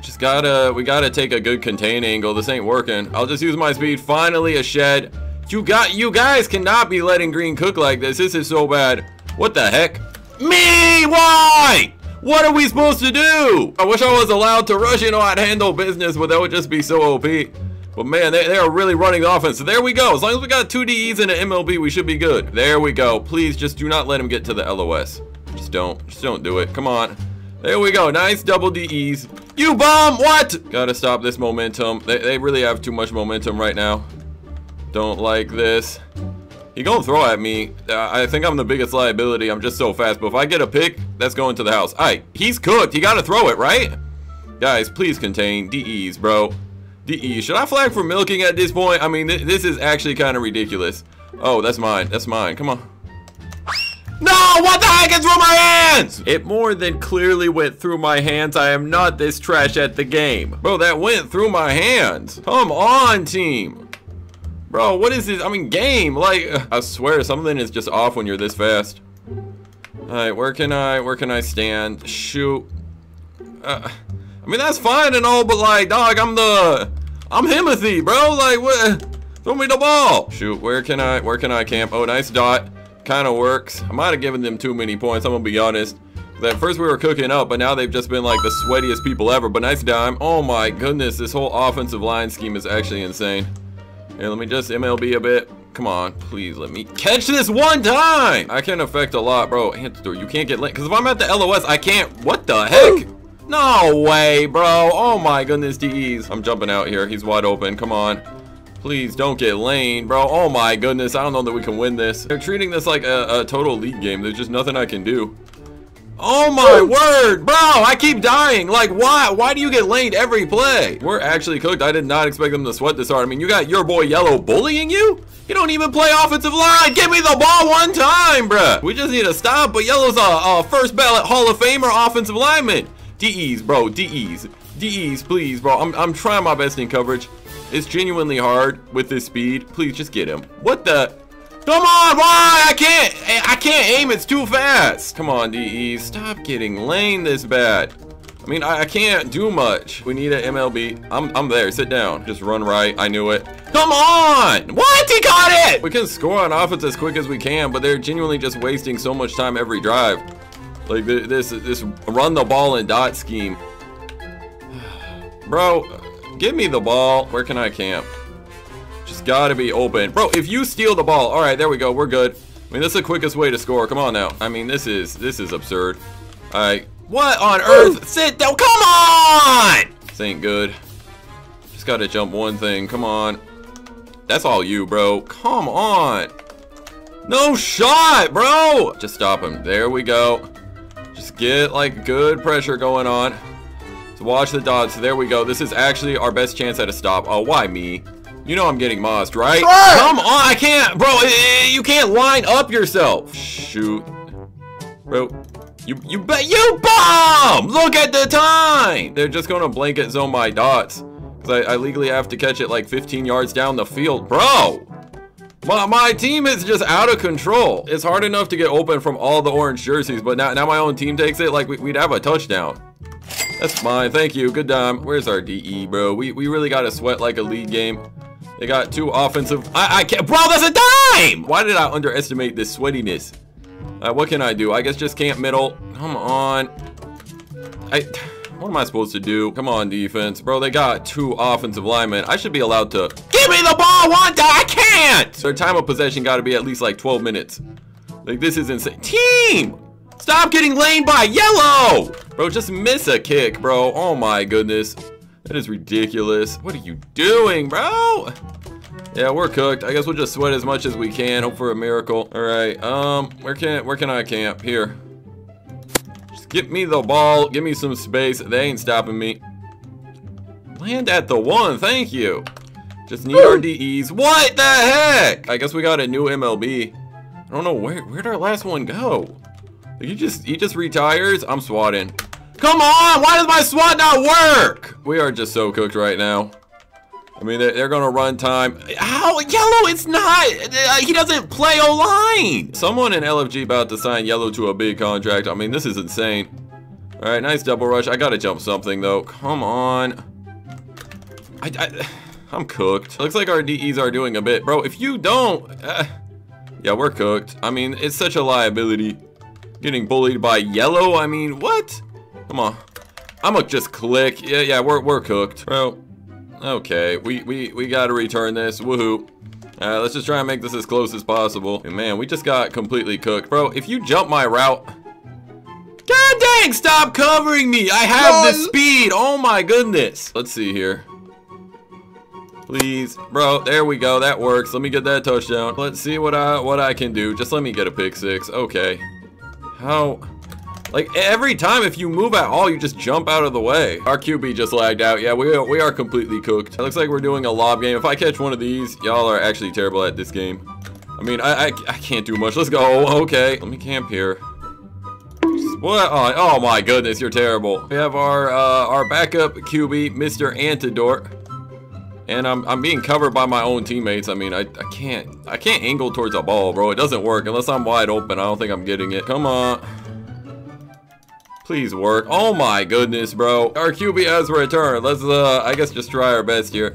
Just gotta, we gotta take a good contain angle. This ain't working. I'll just use my speed. Finally, a shed. You got, you guys cannot be letting Green cook like this. This is so bad. What the heck? Me? Why? What are we supposed to do? I wish I was allowed to rush. You know, I'd handle business, but that would just be so O P. But man, they, they are really running the offense. So there we go. As long as we got two D Es and an M L B, we should be good. There we go. Please just do not let him get to the L O S. Just don't. Just don't do it. Come on. There we go. Nice double D Es. You bum. What? Gotta stop this momentum. They, they really have too much momentum right now. Don't like this. He gonna throw at me. I think I'm the biggest liability. I'm just so fast. But if I get a pick, that's going to the house. All right, he's cooked. He gotta throw it, right? Guys, please contain D Es, bro. D Es. Should I flag for milking at this point? I mean, th this is actually kind of ridiculous. Oh, that's mine. That's mine. Come on. No, what the heck is through my hands? It more than clearly went through my hands. I am not this trash at the game. Bro, that went through my hands. Come on, team. Bro, what is this? I mean, game. Like, I swear something is just off when you're this fast. All right, where can I, where can I stand? Shoot. Uh, I mean, that's fine and all, but like, dog, I'm the, I'm Himothy, bro. Like, what? Throw me the ball. Shoot. Where can I, where can I camp? Oh, nice dot. Kind of works. I might have given them too many points. I'm gonna be honest. At first we were cooking up, but now they've just been like the sweatiest people ever. But nice dime. Oh my goodness, this whole offensive line scheme is actually insane. Here, let me just M L B a bit. Come on, please let me catch this one time. I can affect a lot, bro. You can't get late. Because if I'm at the L O S, I can't. What the heck? No way, bro. Oh, my goodness, D Es. I'm jumping out here. He's wide open. Come on. Please don't get lane, bro. Oh, my goodness. I don't know that we can win this. They're treating this like a, a total league game. There's just nothing I can do. Oh my word, bro, I keep dying. Like, why? Why do you get laid every play? We're actually cooked. I did not expect them to sweat this hard. I mean, you got your boy Yellow bullying you? You don't even play offensive line. Give me the ball one time, bruh. We just need a stop, but Yellow's a, a first ballot Hall of Famer offensive lineman. D Es, bro, D Es. D Es, please, bro. I'm, I'm trying my best in coverage. It's genuinely hard with this speed. Please just get him. What the? Come on, why? I can't, I can't aim, it's too fast. Come on, D E, stop getting lane this bad. I mean, I, I can't do much. We need an M L B. I'm, I'm there, sit down. Just run right, I knew it. Come on, what, he got it! We can score on offense as quick as we can, but they're genuinely just wasting so much time every drive. Like this, this run the ball and dot scheme. Bro, give me the ball. Where can I camp? Just gotta be open. Bro, if you steal the ball, all right, there we go, we're good. I mean, that's the quickest way to score. Come on now. I mean, this is this is absurd. All right, what on earth? Sit down, come on! This ain't good. Just gotta jump one thing, come on. That's all you, bro, come on. No shot, bro! Just stop him, there we go. Just get like good pressure going on. So watch the dodge, so there we go. This is actually our best chance at a stop. Oh, why me? You know I'm getting mossed, right? Sure. Come on, I can't, bro. You can't line up yourself. Shoot, bro. You you bet you bomb. Look at the time. They're just gonna blanket zone my dots because I, I legally have to catch it like fifteen yards down the field, bro. My, my team is just out of control. It's hard enough to get open from all the orange jerseys, but now, now my own team takes it, like we, we'd have a touchdown. That's fine, thank you, good dime. Where's our D E, bro? We, we really gotta sweat like a league game. They got two offensive, I, I can't, bro, that's a dime! Why did I underestimate this sweatiness? Uh, what can I do? I guess just can't middle, come on. I, what am I supposed to do? Come on, defense. Bro, they got two offensive linemen. I should be allowed to, give me the ball, Wanda, I can't! Their time of possession gotta be at least like twelve minutes. Like, this is insane. Team! Stop getting lane by yellow! Bro, just miss a kick, bro. Oh my goodness. That is ridiculous. What are you doing, bro? Yeah, we're cooked. I guess we'll just sweat as much as we can. Hope for a miracle. All right, um, where can, where can I camp? Here. Just get me the ball. Give me some space. They ain't stopping me. Land at the one. Thank you. Just need our D Es. What the heck? I guess we got a new M L B. I don't know. Where, where'd our last one go? You just, he just retires? I'm swatting. Come on, why does my swat not work? We are just so cooked right now. I mean, they're, they're gonna run time. How, yellow, it's not, uh, he doesn't play O-line. Someone in L F G about to sign yellow to a big contract. I mean, this is insane. All right, nice double rush. I gotta jump something though, come on. I, I, I'm cooked. Looks like our D Es are doing a bit. Bro, if you don't, uh, yeah, we're cooked. I mean, it's such a liability. Getting bullied by yellow, I mean, what? Come on. I'ma just click. Yeah, yeah, we're, we're cooked. Bro, okay, we, we, we gotta return this, woohoo. Uh, let's just try and make this as close as possible. And man, we just got completely cooked. Bro, if you jump my route. God dang, stop covering me. I have the speed, oh my goodness. Let's see here. Please, bro, there we go, that works. Let me get that touchdown. Let's see what I, what I can do. Just let me get a pick six, okay. How, like every time if you move at all, you just jump out of the way. Our Q B just lagged out. Yeah, we are, we are completely cooked. It looks like we're doing a lob game. If I catch one of these, y'all are actually terrible at this game. I mean, I, I, I can't do much. Let's go, okay. Let me camp here. What, oh, oh my goodness, you're terrible. We have our, uh, our backup Q B, Mister Antidote. And I'm, I'm being covered by my own teammates. I mean, I, I can't I can't angle towards a ball, bro. It doesn't work unless I'm wide open. I don't think I'm getting it. Come on. Please work. Oh my goodness, bro. Our Q B has returned. Let's, uh, I guess just try our best here.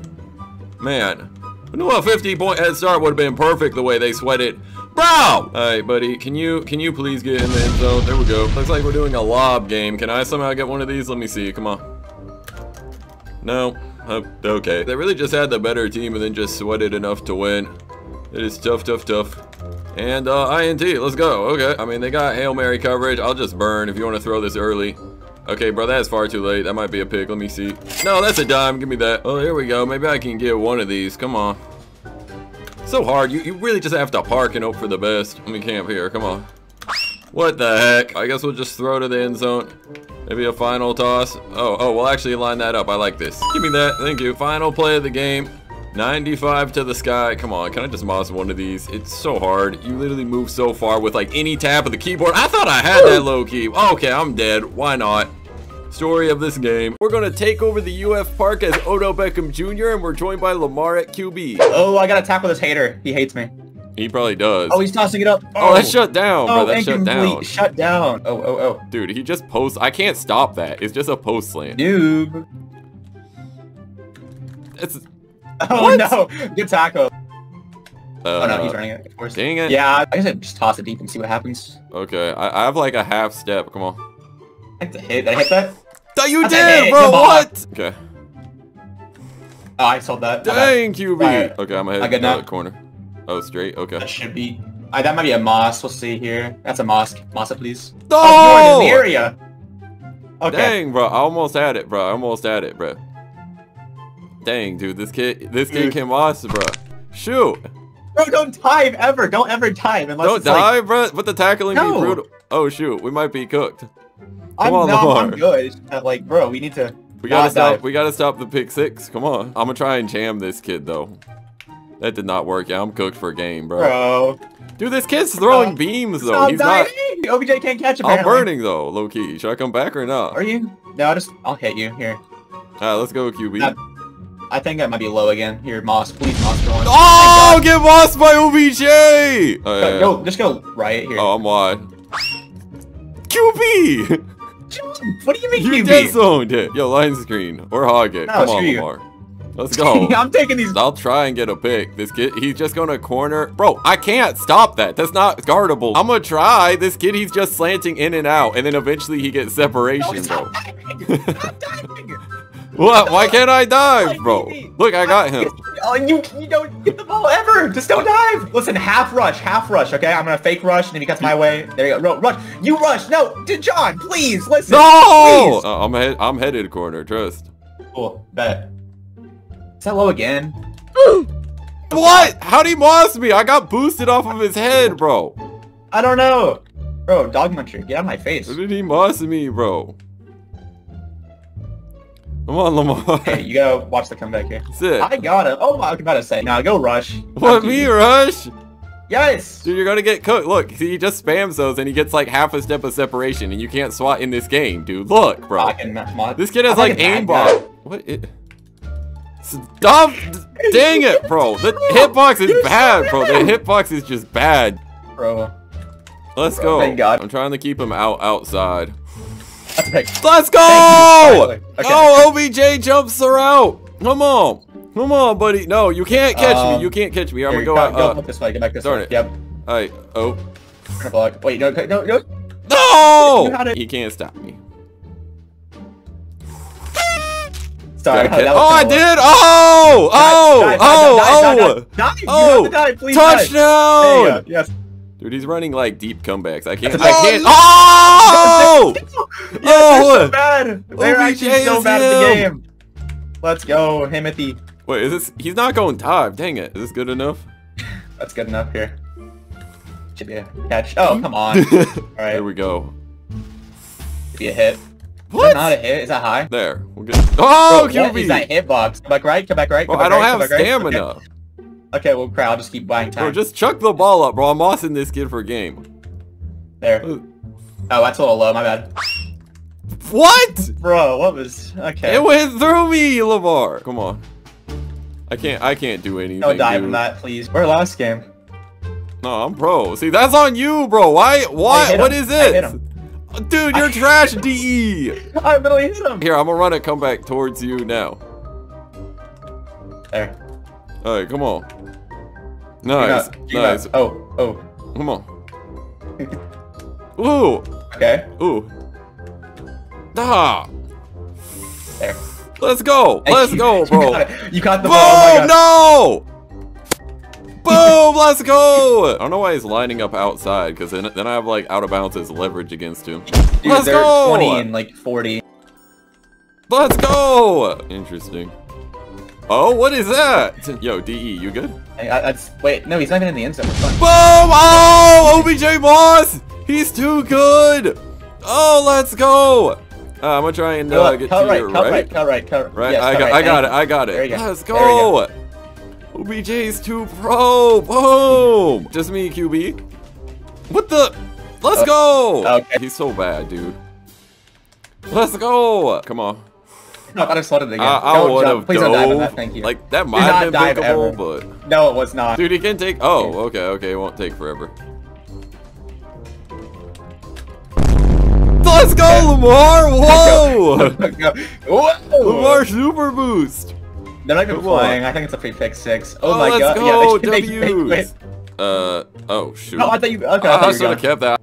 Man, I knew a fifty point head start would have been perfect the way they sweated. Bro! All right, buddy, can you, can you please get in the end zone? There we go. Looks like we're doing a lob game. Can I somehow get one of these? Let me see, come on. No. Uh, okay, they really just had the better team and then just sweated enough to win. It is tough, tough, tough. And uh, I N T, let's go. Okay, I mean, they got Hail Mary coverage. I'll just burn if you want to throw this early. Okay, bro, that's far too late. That might be a pick. Let me see. No, that's a dime. Give me that. Oh, here we go. Maybe I can get one of these. Come on. So hard. You, you really just have to park and hope for the best. Let me camp here. Come on. What the heck? I guess we'll just throw to the end zone. Maybe a final toss. Oh, oh, we'll actually line that up. I like this. Give me that. Thank you. Final play of the game. ninety-five to the sky. Come on. Can I just moss one of these? It's so hard. You literally move so far with like any tap of the keyboard. I thought I had that low key. Okay, I'm dead. Why not? Story of this game. We're gonna take over the U F Park as Odell Beckham Junior and we're joined by Lamar at Q B. Oh, I gotta tackle this hater. He hates me. He probably does. Oh, he's tossing it up. Oh, oh that's shut down, oh, bro. That's shut down. Shut down. Oh, oh, oh. Dude, he just posts. I can't stop that. It's just a post slant. Noob. It's. Oh, what? No. Good tackle. Uh, oh, no. He's running it. Of course. Dang it. Yeah, I guess I just toss it deep and see what happens. Okay. I, I have like a half step. Come on. I hit. Did I hit that? That you did, bro. What? Okay. Oh, I sold that. Dang, Q B. Right. Okay, I'm going to hit the corner. Oh, straight? Okay. That should be. Uh, that might be a mosque. We'll see here. That's a mosque. Moss it, please. No! Oh, no, in the area. Okay. Dang, bro. I almost had it, bro. I almost had it, bro. Dang, dude. This kid, this dude. kid can moss, bro. Shoot. Bro, don't dive ever. Don't ever dive. Unless don't dive, like... bro. But the tackling no. be brutal. Oh, shoot. We might be cooked. Come I'm on, not, Lamar. I'm good. It's just that, like, bro, we need to. We gotta stop. We gotta stop the pick six. Come on. I'm gonna try and jam this kid though. That did not work. Yeah, I'm cooked for a game, bro. Bro. Dude, this kid's throwing uh, beams though. Stop He's diving. not. O B J can't catch him. I'm burning though, low key. Should I come back or not? Are you? No, I'll just I'll hit you here. All right, let's go Q B. Uh, I think I might be low again. Here, Moss, please, Moss, throw in. Oh, get Moss by O B J. Oh, yeah, yeah. Go, just go right here. Oh, I'm wide. Q B. What do you mean you Q B? Dead zoned it. Yo, line screen or hog it. No, come on, Lamar. You. Let's go. I'm taking these. I'll try and get a pick. This kid, he's just going to corner. Bro, I can't stop that. That's not guardable. I'm going to try. This kid, he's just slanting in and out. And then eventually he gets separation, no, bro. Stop diving. What? Why can't I dive, bro? Look, I got him. Oh, you, you don't get the ball ever. Just don't dive. Listen, half rush, half rush, okay? I'm going to fake rush, and if he cuts my way, there you go. Rush. You rush. No, to John, please. Listen. No. Please. Uh, I'm, he I'm headed corner. Trust. Cool. Bet. Hello again. What? How'd he moss me? I got boosted off of his head, bro. I don't know. Bro, dog muncher, get out of my face. How did he moss me, bro? Come on, Lamar. Hey, you gotta watch the comeback here. Sick. I got him. Oh, I was about to say. Now go rush. What, me you. rush? Yes. Dude, you're gonna get cooked. Look, see, he just spams those and he gets like half a step of separation and you can't swat in this game, dude. Look, bro. This kid has like aimbot. What? It Stop! Dang it, bro! The hitbox is bad, bro! The hitbox is just bad. Bro. Let's go. Thank God. I'm trying to keep him out outside. Let's go! Oh, O B J jumps her out! Come on! Come on, buddy! No, you can't catch me! You can't catch me! I'm gonna go out. Go this way, go back this way. Yep. Alright, oh. Wait, no, no, no! No! He can't stop me. Sorry, oh, oh I did! Oh! Oh! Oh! Oh! Oh! Touchdown! Yes. Dude, he's running like deep comebacks. I can't. I can't. Oh! Oh! They're so bad. They're actually so bad at the game. Let's go, Himothy. Wait, is this? He's not going dive. Dang it! Is this good enough? That's good enough here. Should be a catch. Oh, come on! All right. Here we go. Should be a hit. What? Is that not a hit? Is that high? There. We'll get... Oh, Q B! What is that hitbox? Come back right, come back right, come bro, back I don't right, have stamina. Right. Okay. okay, well, crowd, just keep buying time. Bro, just chuck the ball up, bro. I'm mossing this kid for a game. There. Ooh. Oh, that's a little low. My bad. What? Bro, what was... Okay. It went through me, Lamar. Come on. I can't I can't do anything, No dive in that, please. We're last game. No, I'm pro. See, that's on you, bro. Why? Why? What is this? Dude, you're trash, D E! I literally hit him! Here, I'm gonna run a comeback towards you now. There. Alright, come on. Nice, you got, you nice. Got, oh, oh. Come on. Ooh! Okay. Ooh. Ah! There. Let's go! Let's go, bro! You got it. You caught the ball! Boom! No! Boom! Let's go! I don't know why he's lining up outside, because then, then I have like out of bounds as leverage against him. Dude, let's go! twenty and like forty. Let's go! Interesting. Oh, what is that? Yo, D E, you good? I, I, I, wait, no, he's not even in the end zone. Boom! Oh, O B J Moss! He's too good! Oh, let's go! Uh, I'm gonna try and uh, get cut to right, your cut right. Cut right, cut right, cut right. Yes, I, cut got, right. I got it, I got it. Go. Let's go! O B J's too pro. Boom! Just me, Q B. What the? Let's oh, go! Okay. He's so bad, dude. Let's go! Come on. No, I thought I slotted it again. I, I would have Please dove. don't dive on that, thank you. Like, that might have been pickable, but... No, it was not. Dude, he can take... Oh, okay, okay. It won't take forever. Let's go, okay. Lamar! Whoa! Let's go. Whoa! Lamar Super Boost! They're not even flying. I think it's a free pick six. Oh, oh my god. Go, yeah, they should make, make, make. Uh, oh, shoot. No, I thought you. Okay, I, thought I you should have kept that.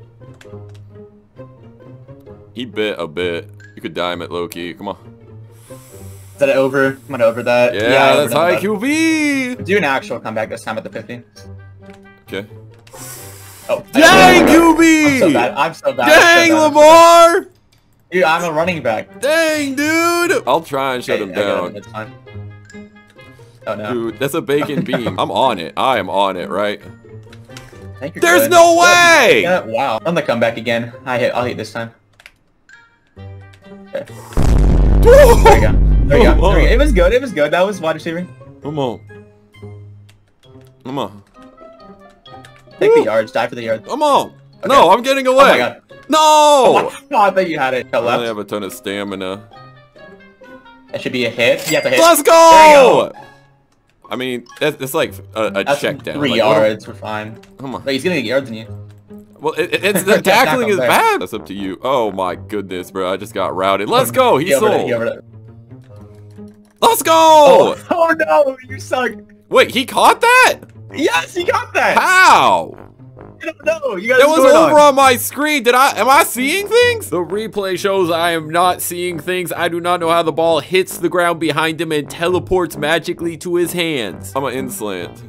He bit a bit. You could dime it low key. Come on. Is that over? I'm gonna over that. Yeah, yeah that's high that. Q B. Do an actual comeback this time at the fifteen. Okay. Oh. Dang, Q B! I'm so bad. I'm so bad. Dang, so bad. Lamar! Dude, I'm a running back. Dang, dude! I'll try and shut okay, him down. It's fine. Oh, no. Dude, that's a bacon beam. I'm on it. I am on it, right? There's good. no way! Yeah, wow. I'm gonna come back again. I hit. I'll hit this time. Okay. There we go. There we go. There we go. It was good. It was good. That was wide receiver. Come on. Come on. Take the yards. Die for the yards. Come on. Okay. No, I'm getting away. Oh my god. No! Oh my god, I thought you had it. I only have a ton of stamina. That should be a hit. You have to hit. Let's go! There you go. I mean, that's, that's like a, a that's check down. Three like, yards, we're fine. Come on. Wait, he's gonna get yards in you. Well, it, it, it's the tackling is bad. That's up to you. Oh my goodness, bro! I just got routed. Let's go. He's sold. It, Let's go. Oh, oh no, you suck. Wait, he caught that? Yes, he got that. How? I don't know. You guys. It was over on. on my screen. Did I? Am I seeing things? The replay shows I am not seeing things. I do not know how the ball hits the ground behind him and teleports magically to his hands. I'm an inslant.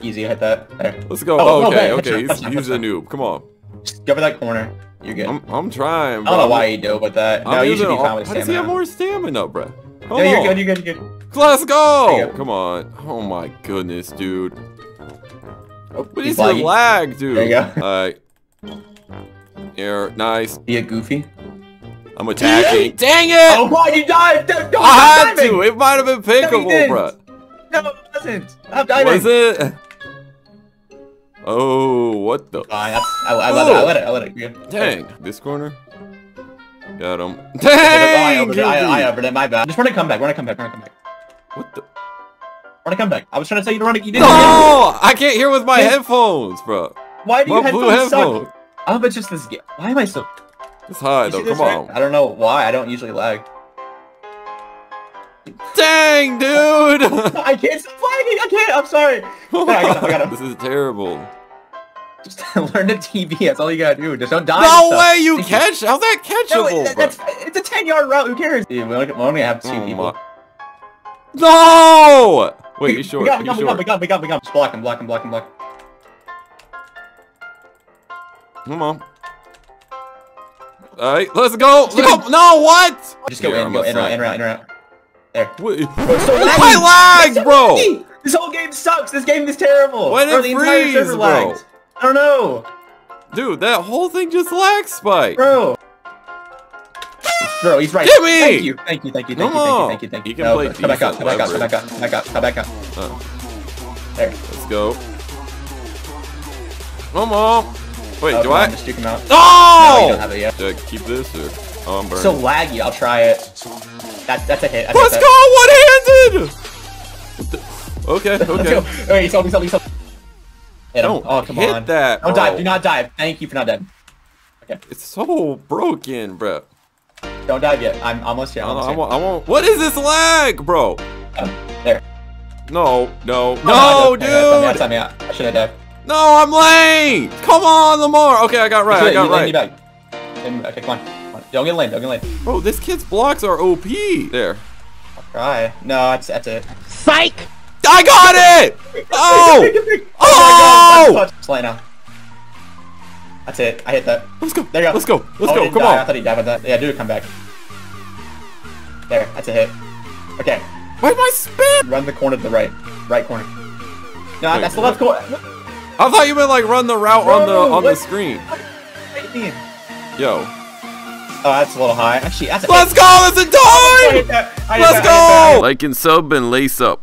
Easy, hit that. There. Let's go. Oh, oh, okay, no, okay. He's, he's a noob. Come on. Just go for that corner. You're good. I'm, I'm trying. Bro. I don't know why you do with that. I'm no, you should be fine with stamina. How does he have more stamina, bro? No, yeah, you're good. You're good. You're good. Let's go. go. Come on. Oh my goodness, dude. Oh, what is your lag, dude? There you go. Alright. Air, nice. Be a goofy. I'm attacking. Dang it! Oh my! You died. Don't, don't I had diving. to. It might have been pickable, no, bro. No, it wasn't. I'm diving. Was it? Oh, what the? Uh, I, I, I let it, I let it, I let it. Yeah. Dang. This corner? Got him. Dang! I, I, I overed it, my bad. Just run a comeback, run a comeback, run a comeback. What the? Run a comeback. I was trying to tell you to run a comeback. No! I can't hear with my yeah. headphones, bro. Why do you headphones, headphones suck? I hope it's just this game. Why am I so... It's high, though, come on. Right? I don't know why, I don't usually lag. Dang, dude! I can't stop lagging. I can't. I'm sorry. No, I got him, I got him. This is terrible. Just learn to T V. That's all you gotta do. Just don't die. No way you Thank catch. You. How's that catchable? No, it, that's, it's a ten-yard route. Who cares? Dude, we only have two oh, people. My. No! Wait, he's short. We got him. We got him. We got him. We got him. We got him. Block him. Block him. Block him. Block him. Come on. All right, let's go. Let's go. No, what? Just go yeah, in. Go in. Route, in. Route. In. Route. There. What? So my lags, so bro. Laggy. This whole game sucks. This game is terrible. Why did the entire server lagged? I don't know. Dude, that whole thing just lagged, Spike. Bro. Bro, he's right. Give me. Thank you. Thank you. Thank you. Thank no. you. Thank you. Thank you. Thank you. Come no, back up. Come back up. Come back up. Come back up. Come back up. Oh. There. Let's go. Come on. Wait, oh, do I? Just him out. Oh! No, you don't have it yet. Should I keep this or? Oh, I'm burning. So laggy. I'll try it. That, that's a hit. I Let's go, one-handed! Okay, okay. Alright, okay, he's helping, he's helping, he's helping. Hit him. Don't oh, come hit on. that, Don't bro. dive, do not dive. Thank you for not diving. Okay. It's so broken, bro. Don't dive yet. I'm almost here, I'm almost I, I, here. Won't, I won't. What is this lag, bro? Oh, there. No, no, no, no dude! That's not me, that's not me. I should have dived. No, I'm lame! Come on, Lamar! Okay, I got right, I got right. You back. Okay, come on. Don't get lane, don't get lane. Bro, this kid's blocks are O P. There. I'll try. No, that's, that's it. Psych! I got it! Oh! Oh! Slay now. That's it. I hit that. Let's go. There you go. Let's go. Let's oh, go. Come die. on. I thought he died with that. Yeah, do a comeback. There. That's a hit. Okay. Why am I spin? Run the corner to the right. Right corner. No, Wait, that's the left corner. I thought you meant like run the route Bro, on the on the screen. Yo. Oh, that's a little high. Actually, that's a Let's hit. go! That's a dive! Let's that. go! Like and sub and lace up.